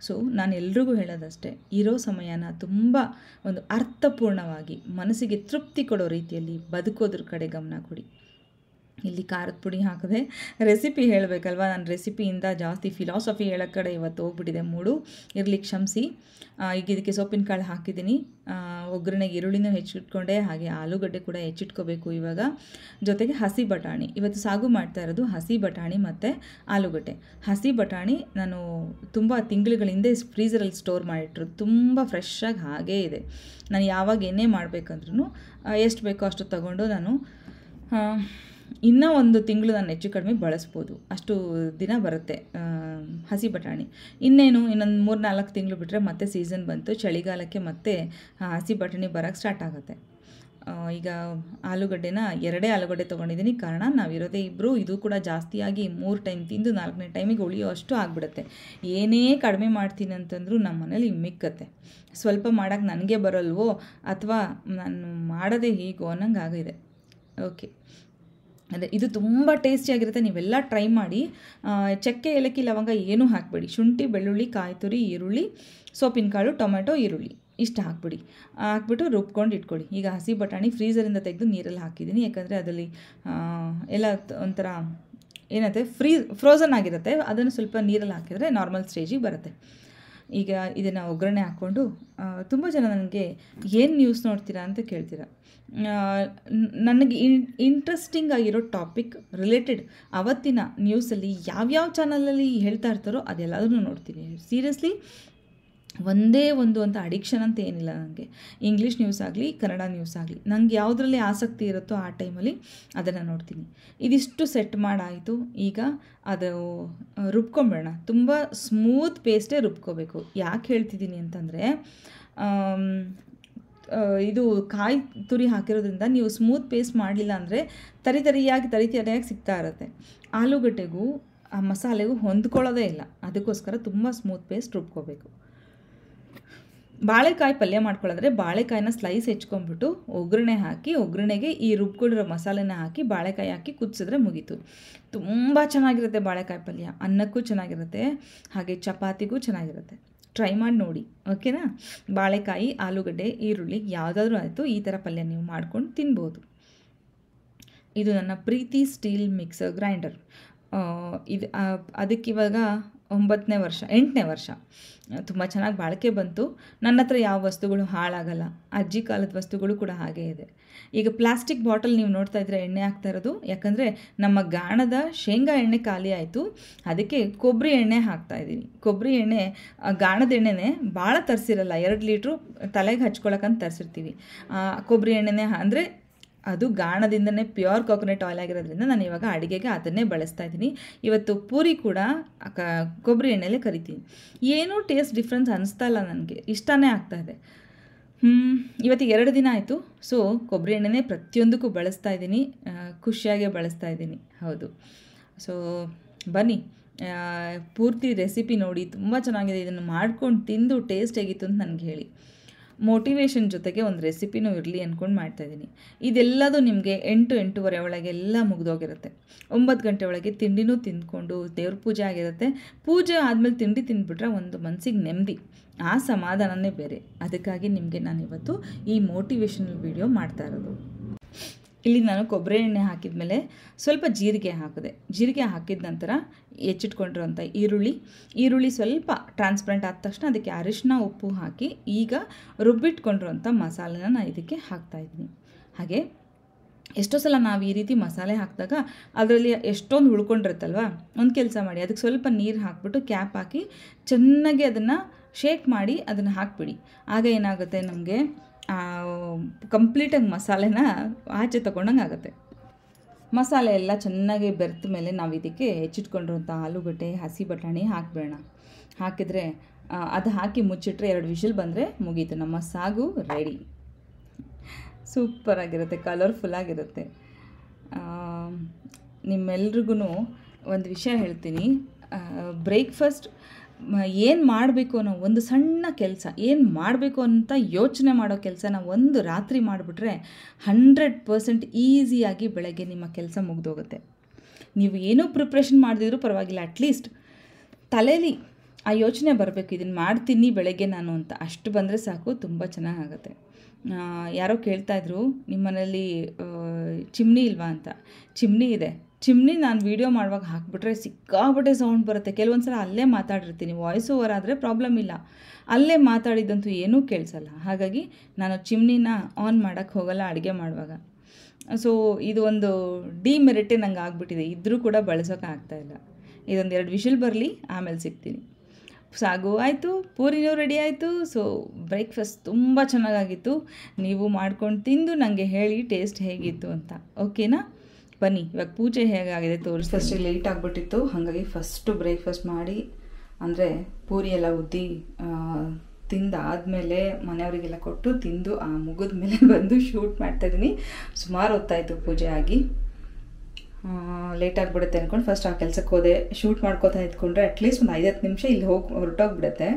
ಸೊ ನಾನು ಎಲ್ರಿಗೂ ಹೇಳೋದಷ್ಟೇ, ಇರೋ ಸಮಯನ ತುಂಬ ಒಂದು ಅರ್ಥಪೂರ್ಣವಾಗಿ ಮನಸ್ಸಿಗೆ ತೃಪ್ತಿ ಕೊಡೋ ರೀತಿಯಲ್ಲಿ ಬದುಕೋದ್ರ ಕಡೆ ಗಮನ ಕೊಡಿ. ಇಲ್ಲಿ ಖಾರದ ಪುಡಿ ಹಾಕಿದೆ, ರೆಸಿಪಿ ಹೇಳಬೇಕಲ್ವ, ನಾನು ರೆಸಿಪಿಯಿಂದ ಜಾಸ್ತಿ ಫಿಲಾಸಫಿ ಹೇಳೋ ಕಡೆ ಇವತ್ತು ಹೋಗ್ಬಿಟ್ಟಿದೆ ಮೂಡು, ಇರಲಿ ಕ್ಷಮಿಸಿ. ಈಗ ಇದಕ್ಕೆ ಸೊಪ್ಪಿನ ಕಾಳು ಹಾಕಿದ್ದೀನಿ, ಒಗ್ಗರಣೆಗೆ ಈರುಳ್ಳಿನೂ ಹೆಚ್ಚಿಟ್ಕೊಂಡೆ, ಹಾಗೆ ಆಲೂಗಡ್ಡೆ ಕೂಡ ಹೆಚ್ಚಿಟ್ಕೋಬೇಕು ಇವಾಗ. ಜೊತೆಗೆ ಹಸಿ ಬಟಾಣಿ, ಇವತ್ತು ಸಾಗು ಮಾಡ್ತಾ ಇರೋದು ಹಸಿ ಬಟಾಣಿ ಮತ್ತು ಆಲೂಗಡ್ಡೆ. ಹಸಿ ಬಟಾಣಿ ನಾನು ತುಂಬ ತಿಂಗಳುಗಳ ಹಿಂದೆ ಫ್ರೀಸರಲ್ಲಿ ಸ್ಟೋರ್ ಮಾಡಿಟ್ಟಿರೋದು, ತುಂಬ ಫ್ರೆಶ್ಶಾಗಿ ಹಾಗೇ ಇದೆ. ನಾನು ಯಾವಾಗ ಏನೇ ಮಾಡಬೇಕಂದ್ರೂ ಎಷ್ಟು ಬೇಕೋ ಅಷ್ಟು ತಗೊಂಡು ನಾನು ಇನ್ನೂ ಒಂದು ತಿಂಗಳು ನಾನು ಹೆಚ್ಚು ಕಡಿಮೆ ಬಳಸ್ಬೋದು, ಅಷ್ಟು ದಿನ ಬರುತ್ತೆ ಹಸಿ ಬಟಾಣಿ. ಇನ್ನೇನು ಇನ್ನೊಂದು ಮೂರು ನಾಲ್ಕು ತಿಂಗಳು ಬಿಟ್ಟರೆ ಮತ್ತೆ ಸೀಸನ್ ಬಂತು, ಚಳಿಗಾಲಕ್ಕೆ ಮತ್ತೆ ಹಸಿ ಬಟಾಣಿ ಬರೋಕ್ಕೆ ಸ್ಟಾರ್ಟ್ ಆಗುತ್ತೆ. ಈಗ ಆಲೂಗಡ್ಡೆನ ಎರಡೇ ಆಲೂಗಡ್ಡೆ ತೊಗೊಂಡಿದ್ದೀನಿ, ಕಾರಣ ನಾವಿರೋದೇ ಇಬ್ಬರು, ಇದು ಕೂಡ ಜಾಸ್ತಿಯಾಗಿ ಮೂರು ಟೈಮ್ ತಿಂದು ನಾಲ್ಕನೇ ಟೈಮಿಗೆ ಉಳಿಯೋ ಅಷ್ಟು ಆಗಿಬಿಡುತ್ತೆ. ಏನೇ ಕಡಿಮೆ ಮಾಡ್ತೀನಿ ಅಂತಂದರೂ ನಮ್ಮ ಮನೇಲಿ ಮಿಕ್ಕತ್ತೆ, ಸ್ವಲ್ಪ ಮಾಡೋಕ್ಕೆ ನನಗೆ ಬರಲ್ವೋ ಅಥವಾ ನಾನು ಮಾಡೋದೇ ಹೀಗೋ ಅನ್ನಂಗೆ ಆಗಿದೆ. ಓಕೆ, ಅಂದರೆ ಇದು ತುಂಬ ಟೇಸ್ಟಿಯಾಗಿರುತ್ತೆ, ನೀವೆಲ್ಲ ಟ್ರೈ ಮಾಡಿ. ಚಕ್ಕೆ ಏಲಕ್ಕಿ ಲವಂಗ ಏನೂ ಹಾಕಬೇಡಿ, ಶುಂಠಿ ಬೆಳ್ಳುಳ್ಳಿ ಕಾಯಿ ತುರಿ ಈರುಳ್ಳಿ ಸೊಪ್ಪಿನ ಕಾಳು ಟೊಮೆಟೊ ಈರುಳ್ಳಿ ಇಷ್ಟು ಹಾಕ್ಬಿಡಿ, ಹಾಕ್ಬಿಟ್ಟು ರುಬ್ಕೊಂಡು ಇಟ್ಕೊಳ್ಳಿ. ಈಗ ಹಸಿ ಬಟಾಣಿ ಫ್ರೀಸರಿಂದ ತೆಗೆದು ನೀರಲ್ಲಿ ಹಾಕಿದ್ದೀನಿ, ಯಾಕಂದರೆ ಅದರಲ್ಲಿ ಎಲ್ಲ ಒಂಥರ ಏನಂತೆ ಫ್ರೀ ಫ್ರೋಸನ್ ಆಗಿರುತ್ತೆ, ಅದನ್ನು ಸ್ವಲ್ಪ ನೀರಲ್ಲಿ ಹಾಕಿದರೆ ನಾರ್ಮಲ್ ಸ್ಟೇಜಿಗೆ ಬರುತ್ತೆ. ಈಗ ಇದನ್ನು ಒಗ್ಗರಣೆ ಹಾಕ್ಕೊಂಡು ತುಂಬ ಜನ ನನಗೆ ಏನು ನ್ಯೂಸ್ ನೋಡ್ತೀರಾ ಅಂತ ಕೇಳ್ತೀರಾ. ನನಗೆ ಇನ್ ಇಂಟ್ರೆಸ್ಟಿಂಗ್ ಆಗಿರೋ ಟಾಪಿಕ್ ರಿಲೇಟೆಡ್ ಅವತ್ತಿನ ನ್ಯೂಸಲ್ಲಿ ಯಾವ್ಯಾವ ಚಾನಲಲ್ಲಿ ಹೇಳ್ತಾ ಇರ್ತಾರೋ ಅದೆಲ್ಲದನ್ನೂ ನೋಡ್ತೀನಿ. ಸೀರಿಯಸ್ಲಿ ಒಂದೇ ಒಂದು ಅಂತ ಅಡಿಕ್ಷನ್ ಅಂತ ಏನಿಲ್ಲ ನನಗೆ, ಇಂಗ್ಲೀಷ್ ನ್ಯೂಸ್ ಆಗಲಿ ಕನ್ನಡ ನ್ಯೂಸ್ ಆಗಲಿ ನನಗೆ ಯಾವುದರಲ್ಲಿ ಆಸಕ್ತಿ ಇರುತ್ತೋ ಆ ಟೈಮಲ್ಲಿ ಅದನ್ನು ನೋಡ್ತೀನಿ. ಇದಿಷ್ಟು ಸೆಟ್ ಮಾಡಾಯಿತು, ಈಗ ಅದು ರುಬ್ಕೊಂಬಿಡೋಣ. ತುಂಬ ಸ್ಮೂತ್ ಪೇಸ್ಟೇ ರುಬ್ಕೋಬೇಕು. ಯಾಕೆ ಹೇಳ್ತಿದ್ದೀನಿ ಅಂತಂದರೆ ಇದು ಕಾಯಿ ತುರಿ ಹಾಕಿರೋದ್ರಿಂದ ನೀವು ಸ್ಮೂತ್ ಪೇಸ್ಟ್ ಮಾಡಲಿಲ್ಲ ಅಂದರೆ ತರಿ ತರಿಯಾಗಿ ತರಿ ತರಿಯಾಗಿ ಸಿಗ್ತಾ ಇರುತ್ತೆ. ಆಲೂಗಡ್ಡೆಗೂ ಆ ಮಸಾಲೆಗೂ ಹೊಂದ್ಕೊಳ್ಳೋದೇ ಇಲ್ಲ, ಅದಕ್ಕೋಸ್ಕರ ತುಂಬ ಸ್ಮೂತ್ ಪೇಸ್ಟ್ ರುಬ್ಕೋಬೇಕು. ಬಾಳೆಕಾಯಿ ಪಲ್ಯ ಮಾಡ್ಕೊಳ್ಳೋದ್ರೆ ಬಾಳೆಕಾಯಿನ ಸ್ಲೈಸ್ ಹೆಚ್ಕೊಂಡ್ಬಿಟ್ಟು ಒಗ್ಗರಣೆ ಹಾಕಿ, ಒಗ್ಗರಣೆಗೆ ಈ ರುಬ್ಕೊಂಡಿರೋ ಮಸಾಲೆನ ಹಾಕಿ ಬಾಳೆಕಾಯಿ ಹಾಕಿ ಕುದಿಸಿದ್ರೆ ಮುಗೀತು. ತುಂಬ ಚೆನ್ನಾಗಿರುತ್ತೆ ಬಾಳೆಕಾಯಿ ಪಲ್ಯ, ಅನ್ನಕ್ಕೂ ಚೆನ್ನಾಗಿರುತ್ತೆ, ಹಾಗೆ ಚಪಾತಿಗೂ ಚೆನ್ನಾಗಿರುತ್ತೆ. ಟ್ರೈ ಮಾಡಿ ನೋಡಿ, ಓಕೆನಾ? ಬಾಳೆಕಾಯಿ ಆಲೂಗಡ್ಡೆ ಈರುಳ್ಳಿ ಯಾವುದಾದ್ರೂ ಆಯಿತು, ಈ ಥರ ಪಲ್ಯ ನೀವು ಮಾಡ್ಕೊಂಡು ತಿನ್ಬೋದು. ಇದು ನನ್ನ ಪ್ರೀತಿ ಸ್ಟೀಲ್ ಮಿಕ್ಸರ್ ಗ್ರೈಂಡರ್. ಇದು ಅದಕ್ಕಿವಾಗ ಒಂಬತ್ತನೇ ವರ್ಷ ಎಂಟನೇ ವರ್ಷ ತುಂಬ ಚೆನ್ನಾಗಿ ಬಾಳಿಕೆ ಬಂತು. ನನ್ನ ಹತ್ರ ಯಾವ ವಸ್ತುಗಳು ಹಾಳಾಗಲ್ಲ, ಅಜ್ಜಿ ಕಾಲದ ವಸ್ತುಗಳು ಕೂಡ ಹಾಗೇ ಇದೆ. ಈಗ ಪ್ಲಾಸ್ಟಿಕ್ ಬಾಟಲ್ ನೀವು ನೋಡ್ತಾ ಇದ್ರೆ ಎಣ್ಣೆ ಹಾಕ್ತಾ ಇರೋದು, ಯಾಕಂದರೆ ನಮ್ಮ ಗಾಣದ ಶೇಂಗಾ ಎಣ್ಣೆ ಖಾಲಿ ಆಯಿತು, ಅದಕ್ಕೆ ಕೊಬ್ಬರಿ ಎಣ್ಣೆ ಹಾಕ್ತಾಯಿದ್ದೀನಿ. ಕೊಬ್ಬರಿ ಎಣ್ಣೆ ಗಾಣದ ಎಣ್ಣೆನೇ ಭಾಳ ತರಿಸಿರಲ್ಲ, ಎರಡು ಲೀಟ್ರು ತಲೆಗೆ ಹಚ್ಕೊಳಕ್ಕಂತ ತರಿಸಿರ್ತೀವಿ. ಕೊಬ್ಬರಿ ಎಣ್ಣೆನೇ ಅಂದರೆ ಅದು ಗಾಣದಿಂದನೇ ಪ್ಯೂರ್ ಕೋಕೋನಟ್ ಆಯಿಲ್ ಆಗಿರೋದ್ರಿಂದ ನಾನು ಇವಾಗ ಅಡುಗೆಗೆ ಅದನ್ನೇ ಬಳಸ್ತಾ ಇದ್ದೀನಿ. ಇವತ್ತು ಪೂರಿ ಕೂಡ ಕೊಬ್ಬರಿ ಎಣ್ಣೆಲೆ ಕರಿತೀನಿ. ಏನೂ ಟೇಸ್ಟ್ ಡಿಫ್ರೆನ್ಸ್ ಅನ್ನಿಸ್ತಾ ಇಲ್ಲ ನನಗೆ, ಇಷ್ಟನೇ ಆಗ್ತಾಯಿದೆ. ಇವತ್ತಿಗೆ ಎರಡು ದಿನ ಆಯಿತು, ಸೊ ಕೊಬ್ಬರಿ ಎಣ್ಣೆನೇ ಪ್ರತಿಯೊಂದಕ್ಕೂ ಬಳಸ್ತಾ ಇದ್ದೀನಿ, ಖುಷಿಯಾಗೆ ಬಳಸ್ತಾ ಇದ್ದೀನಿ. ಹೌದು, ಸೊ ಬನ್ನಿ ಪೂರ್ತಿ ರೆಸಿಪಿ ನೋಡಿ, ತುಂಬ ಚೆನ್ನಾಗಿದೆ. ಇದನ್ನು ಮಾಡ್ಕೊಂಡು ತಿಂದು ಟೇಸ್ಟ್ ಹೇಗಿತ್ತು ಅಂತ ನನಗೆ ಹೇಳಿ. ಮೋಟಿವೇಶನ್ ಜೊತೆಗೆ ಒಂದು ರೆಸಿಪಿನೂ ಇರಲಿ ಅಂದ್ಕೊಂಡು ಮಾಡ್ತಾಯಿದ್ದೀನಿ. ಇದೆಲ್ಲದೂ ನಿಮಗೆ ಎಂಟು ಎಂಟೂವರೆ ಒಳಗೆ ಎಲ್ಲ ಮುಗಿದೋಗಿರುತ್ತೆ. ಒಂಬತ್ತು ಗಂಟೆ ಒಳಗೆ ತಿಂಡಿನೂ ತಿಂದ್ಕೊಂಡು ದೇವ್ರ ಪೂಜೆ ಆಗಿರುತ್ತೆ. ಪೂಜೆ ಆದಮೇಲೆ ತಿಂಡಿ ತಿಂದ್ಬಿಟ್ರೆ ಒಂದು ಮನಸ್ಸಿಗೆ ನೆಮ್ಮದಿ, ಆ ಸಮಾಧಾನನೇ ಬೇರೆ. ಅದಕ್ಕಾಗಿ ನಿಮಗೆ ನಾನಿವತ್ತು ಈ ಮೋಟಿವೇಶನಲ್ ವಿಡಿಯೋ ಮಾಡ್ತಾ ಇರೋದು. ಇಲ್ಲಿ ನಾನು ಕೊಬ್ಬರಿ ಎಣ್ಣೆ ಹಾಕಿದ ಮೇಲೆ ಸ್ವಲ್ಪ ಜೀರಿಗೆ ಹಾಕಿದೆ. ಜೀರಿಗೆ ಹಾಕಿದ ನಂತರ ಹೆಚ್ಚಿಟ್ಕೊಂಡಿರೋಂಥ ಈರುಳ್ಳಿ ಈರುಳ್ಳಿ ಸ್ವಲ್ಪ ಟ್ರಾನ್ಸ್ಪರೆಂಟ್ ಆದ ತಕ್ಷಣ ಅದಕ್ಕೆ ಅರಿಶಿನ ಉಪ್ಪು ಹಾಕಿ ಈಗ ರುಬ್ಬಿಟ್ಕೊಂಡಿರೋಂಥ ಮಸಾಲೆನ ನಾನು ಇದಕ್ಕೆ ಹಾಕ್ತಾಯಿದ್ದೀನಿ. ಹಾಗೆ ಎಷ್ಟೋ ಸಲ ನಾವು ಈ ರೀತಿ ಮಸಾಲೆ ಹಾಕಿದಾಗ ಅದರಲ್ಲಿ ಎಷ್ಟೊಂದು ಉಳ್ಕೊಂಡಿರುತ್ತಲ್ವಾ, ಒಂದು ಕೆಲಸ ಮಾಡಿ ಅದಕ್ಕೆ ಸ್ವಲ್ಪ ನೀರು ಹಾಕಿಬಿಟ್ಟು ಕ್ಯಾಪ್ ಹಾಕಿ ಚೆನ್ನಾಗಿ ಅದನ್ನು ಶೇಕ್ ಮಾಡಿ ಅದನ್ನು ಹಾಕಿಬಿಡಿ. ಆಗ ಏನಾಗುತ್ತೆ, ನಮಗೆ ಕಂಪ್ಲೀಟಾಗಿ ಮಸಾಲೆನ ಆಚೆ ತಗೊಂಡಂಗೆ ಆಗುತ್ತೆ. ಮಸಾಲೆ ಎಲ್ಲ ಚೆನ್ನಾಗಿ ಬೆರೆತ ಮೇಲೆ ನಾವು ಇದಕ್ಕೆ ಹೆಚ್ಚಿಟ್ಕೊಂಡಿರುವಂಥ ಆಲೂಗಡ್ಡೆ, ಹಸಿ ಬಟಾಣಿ ಹಾಕಿಬಿಡೋಣ. ಹಾಕಿದರೆ ಅದು ಹಾಕಿ ಮುಚ್ಚಿಟ್ರೆ ಎರಡು ವಿಷಲ್ ಬಂದರೆ ಮುಗೀತು, ನಮ್ಮ ಸಾಗು ರೆಡಿ. ಸೂಪರಾಗಿರುತ್ತೆ, ಕಲರ್ಫುಲ್ಲಾಗಿರುತ್ತೆ. ನಿಮ್ಮೆಲ್ರಿಗೂ ಒಂದು ವಿಷಯ ಹೇಳ್ತೀನಿ, ಬ್ರೇಕ್ಫಾಸ್ಟ್ ಏನು ಮಾಡಬೇಕು ಅನ್ನೋ ಒಂದು ಸಣ್ಣ ಕೆಲಸ, ಏನು ಮಾಡಬೇಕು ಅಂತ ಯೋಚನೆ ಮಾಡೋ ಕೆಲಸನ ಒಂದು ರಾತ್ರಿ ಮಾಡಿಬಿಟ್ರೆ ಹಂಡ್ರೆಡ್ ಪರ್ಸೆಂಟ್ ಈಸಿಯಾಗಿ ಬೆಳಗ್ಗೆ ನಿಮ್ಮ ಕೆಲಸ ಮುಗಿದೋಗುತ್ತೆ. ನೀವು ಏನೂ ಪ್ರಿಪ್ರೇಷನ್ ಮಾಡದಿದ್ರೂ ಪರವಾಗಿಲ್ಲ, ಅಟ್ಲೀಸ್ಟ್ ತಲೆಯಲ್ಲಿ ಆ ಯೋಚನೆ ಬರಬೇಕು, ಇದನ್ನು ಮಾಡ್ತೀನಿ ಬೆಳಗ್ಗೆ ನಾನು ಅಂತ. ಅಷ್ಟು ಬಂದರೆ ಸಾಕು, ತುಂಬ ಚೆನ್ನಾಗಾಗುತ್ತೆ. ಯಾರೋ ಕೇಳ್ತಾಯಿದ್ರು ನಿಮ್ಮನೇಲಿ ಚಿಮ್ನಿ ಇಲ್ವಾ ಅಂತ. ಚಿಮ್ನಿ ಇದೆ, ಚಿಮ್ನಿ ನಾನು ವೀಡಿಯೋ ಮಾಡುವಾಗ ಹಾಕಿಬಿಟ್ರೆ ಸಿಕ್ಕಾಪಟ್ಟೆ ಸೌಂಡ್ ಬರುತ್ತೆ. ಕೆಲವೊಂದು ಸಲ ಅಲ್ಲೇ ಮಾತಾಡಿರ್ತೀನಿ, ವಾಯ್ಸ್ ಓವರ್ ಆದರೆ ಪ್ರಾಬ್ಲಮ್ ಇಲ್ಲ, ಅಲ್ಲೇ ಮಾತಾಡಿದ್ದಂತೂ ಏನೂ ಕೇಳಿಸಲ್ಲ. ಹಾಗಾಗಿ ನಾನು ಚಿಮ್ನಿನ ಆನ್ ಮಾಡೋಕ್ಕೆ ಹೋಗಲ್ಲ ಅಡುಗೆ ಮಾಡುವಾಗ. ಸೊ ಇದು ಒಂದು ಡಿಮೆರಿಟೇ ನಂಗೆ ಆಗಿಬಿಟ್ಟಿದೆ, ಇದ್ದರೂ ಕೂಡ ಬಳಸೋಕೆ ಆಗ್ತಾಯಿಲ್ಲ. ಇದೊಂದು ಎರಡು ವಿಷಲ್ ಬರಲಿ, ಆಮೇಲೆ ಸಿಗ್ತೀನಿ. ಸಾಗು ಆಯಿತು, ಪೂರಿನೂ ರೆಡಿ ಆಯಿತು. ಸೊ ಬ್ರೇಕ್ಫಾಸ್ಟ್ ತುಂಬ ಚೆನ್ನಾಗಿತ್ತು. ನೀವು ಮಾಡ್ಕೊಂಡು ತಿಂದು ನನಗೆ ಹೇಳಿ ಟೇಸ್ಟ್ ಹೇಗಿತ್ತು ಅಂತ, ಓಕೆನಾ? ಬನ್ನಿ ಇವಾಗ ಪೂಜೆ ಹೇಗಾಗಿದೆ ತೋರಿಸಿ. ಫಸ್ಟ್ ಲೇಟ್ ಆಗಿಬಿಟ್ಟಿತ್ತು, ಹಾಗಾಗಿ ಫಸ್ಟು ಬ್ರೇಕ್ಫಾಸ್ಟ್ ಮಾಡಿ, ಅಂದರೆ ಪೂರಿ ಎಲ್ಲ ಉದ್ದಿ ತಿಂದಾದಮೇಲೆ ಮನೆಯವರಿಗೆಲ್ಲ ಕೊಟ್ಟು ತಿಂದು ಆ ಮುಗಿದ ಮೇಲೆ ಬಂದು ಶೂಟ್ ಮಾಡ್ತಾಯಿದ್ದೀನಿ. ಸುಮಾರು ಹೊತ್ತಾಯಿತು ಪೂಜೆ ಆಗಿ, ಲೇಟ್ ಆಗಿಬಿಡುತ್ತೆ ಅಂದ್ಕೊಂಡು ಫಸ್ಟ್ ಆ ಕೆಲಸಕ್ಕೆ ಹೋದೆ. ಶೂಟ್ ಮಾಡ್ಕೋತಾ ಇದ್ಕೊಂಡ್ರೆ ಅಟ್ಲೀಸ್ಟ್ ಒಂದು ಐದತ್ತು ನಿಮಿಷ ಇಲ್ಲಿ ಹೋಗಿ ಹೊರಟೋಗ್ಬಿಡುತ್ತೆ.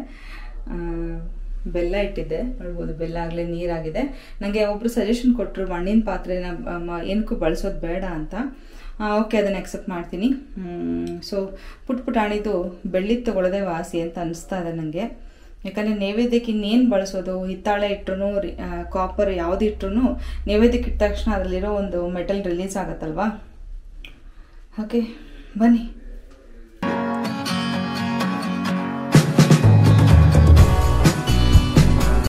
ಬೆಲ್ಲ ಇಟ್ಟಿದ್ದೆ, ನೋಡ್ಬೋದು ಬೆಲ್ಲ ಆಗಲೇ ನೀರಾಗಿದೆ. ನನಗೆ ಒಬ್ಬರು ಸಜೆಷನ್ ಕೊಟ್ಟರು ಮಣ್ಣಿನ ಪಾತ್ರೆನ ಏನಕ್ಕೂ ಬಳಸೋದು ಬೇಡ ಅಂತ. ಓಕೆ, ಅದನ್ನು ಎಕ್ಸೆಪ್ಟ್ ಮಾಡ್ತೀನಿ. ಸೊ ಪುಟ್ ಪುಟಾಣಿದು ಬೆಳ್ಳಿದ್ದು ತೊಗೊಳ್ಳೋದೇ ವಾಸಿ ಅಂತ ಅನಿಸ್ತಾ ಇದೆ ನನಗೆ, ಯಾಕಂದರೆ ನೈವೇದ್ಯಕ್ಕೆ ಇನ್ನೇನು ಬಳಸೋದು? ಹಿತ್ತಾಳೆ ಇಟ್ಟರು, ಕಾಪರ್ ಯಾವುದು ಇಟ್ಟರು ನೈವೇದ್ಯಕ್ಕೆ ಇಟ್ಟ ತಕ್ಷಣ ಅದರಲ್ಲಿರೋ ಒಂದು ಮೆಟಲ್ ರಿಲೀಸ್ ಆಗುತ್ತಲ್ವಾ. ಓಕೆ, ಬನ್ನಿ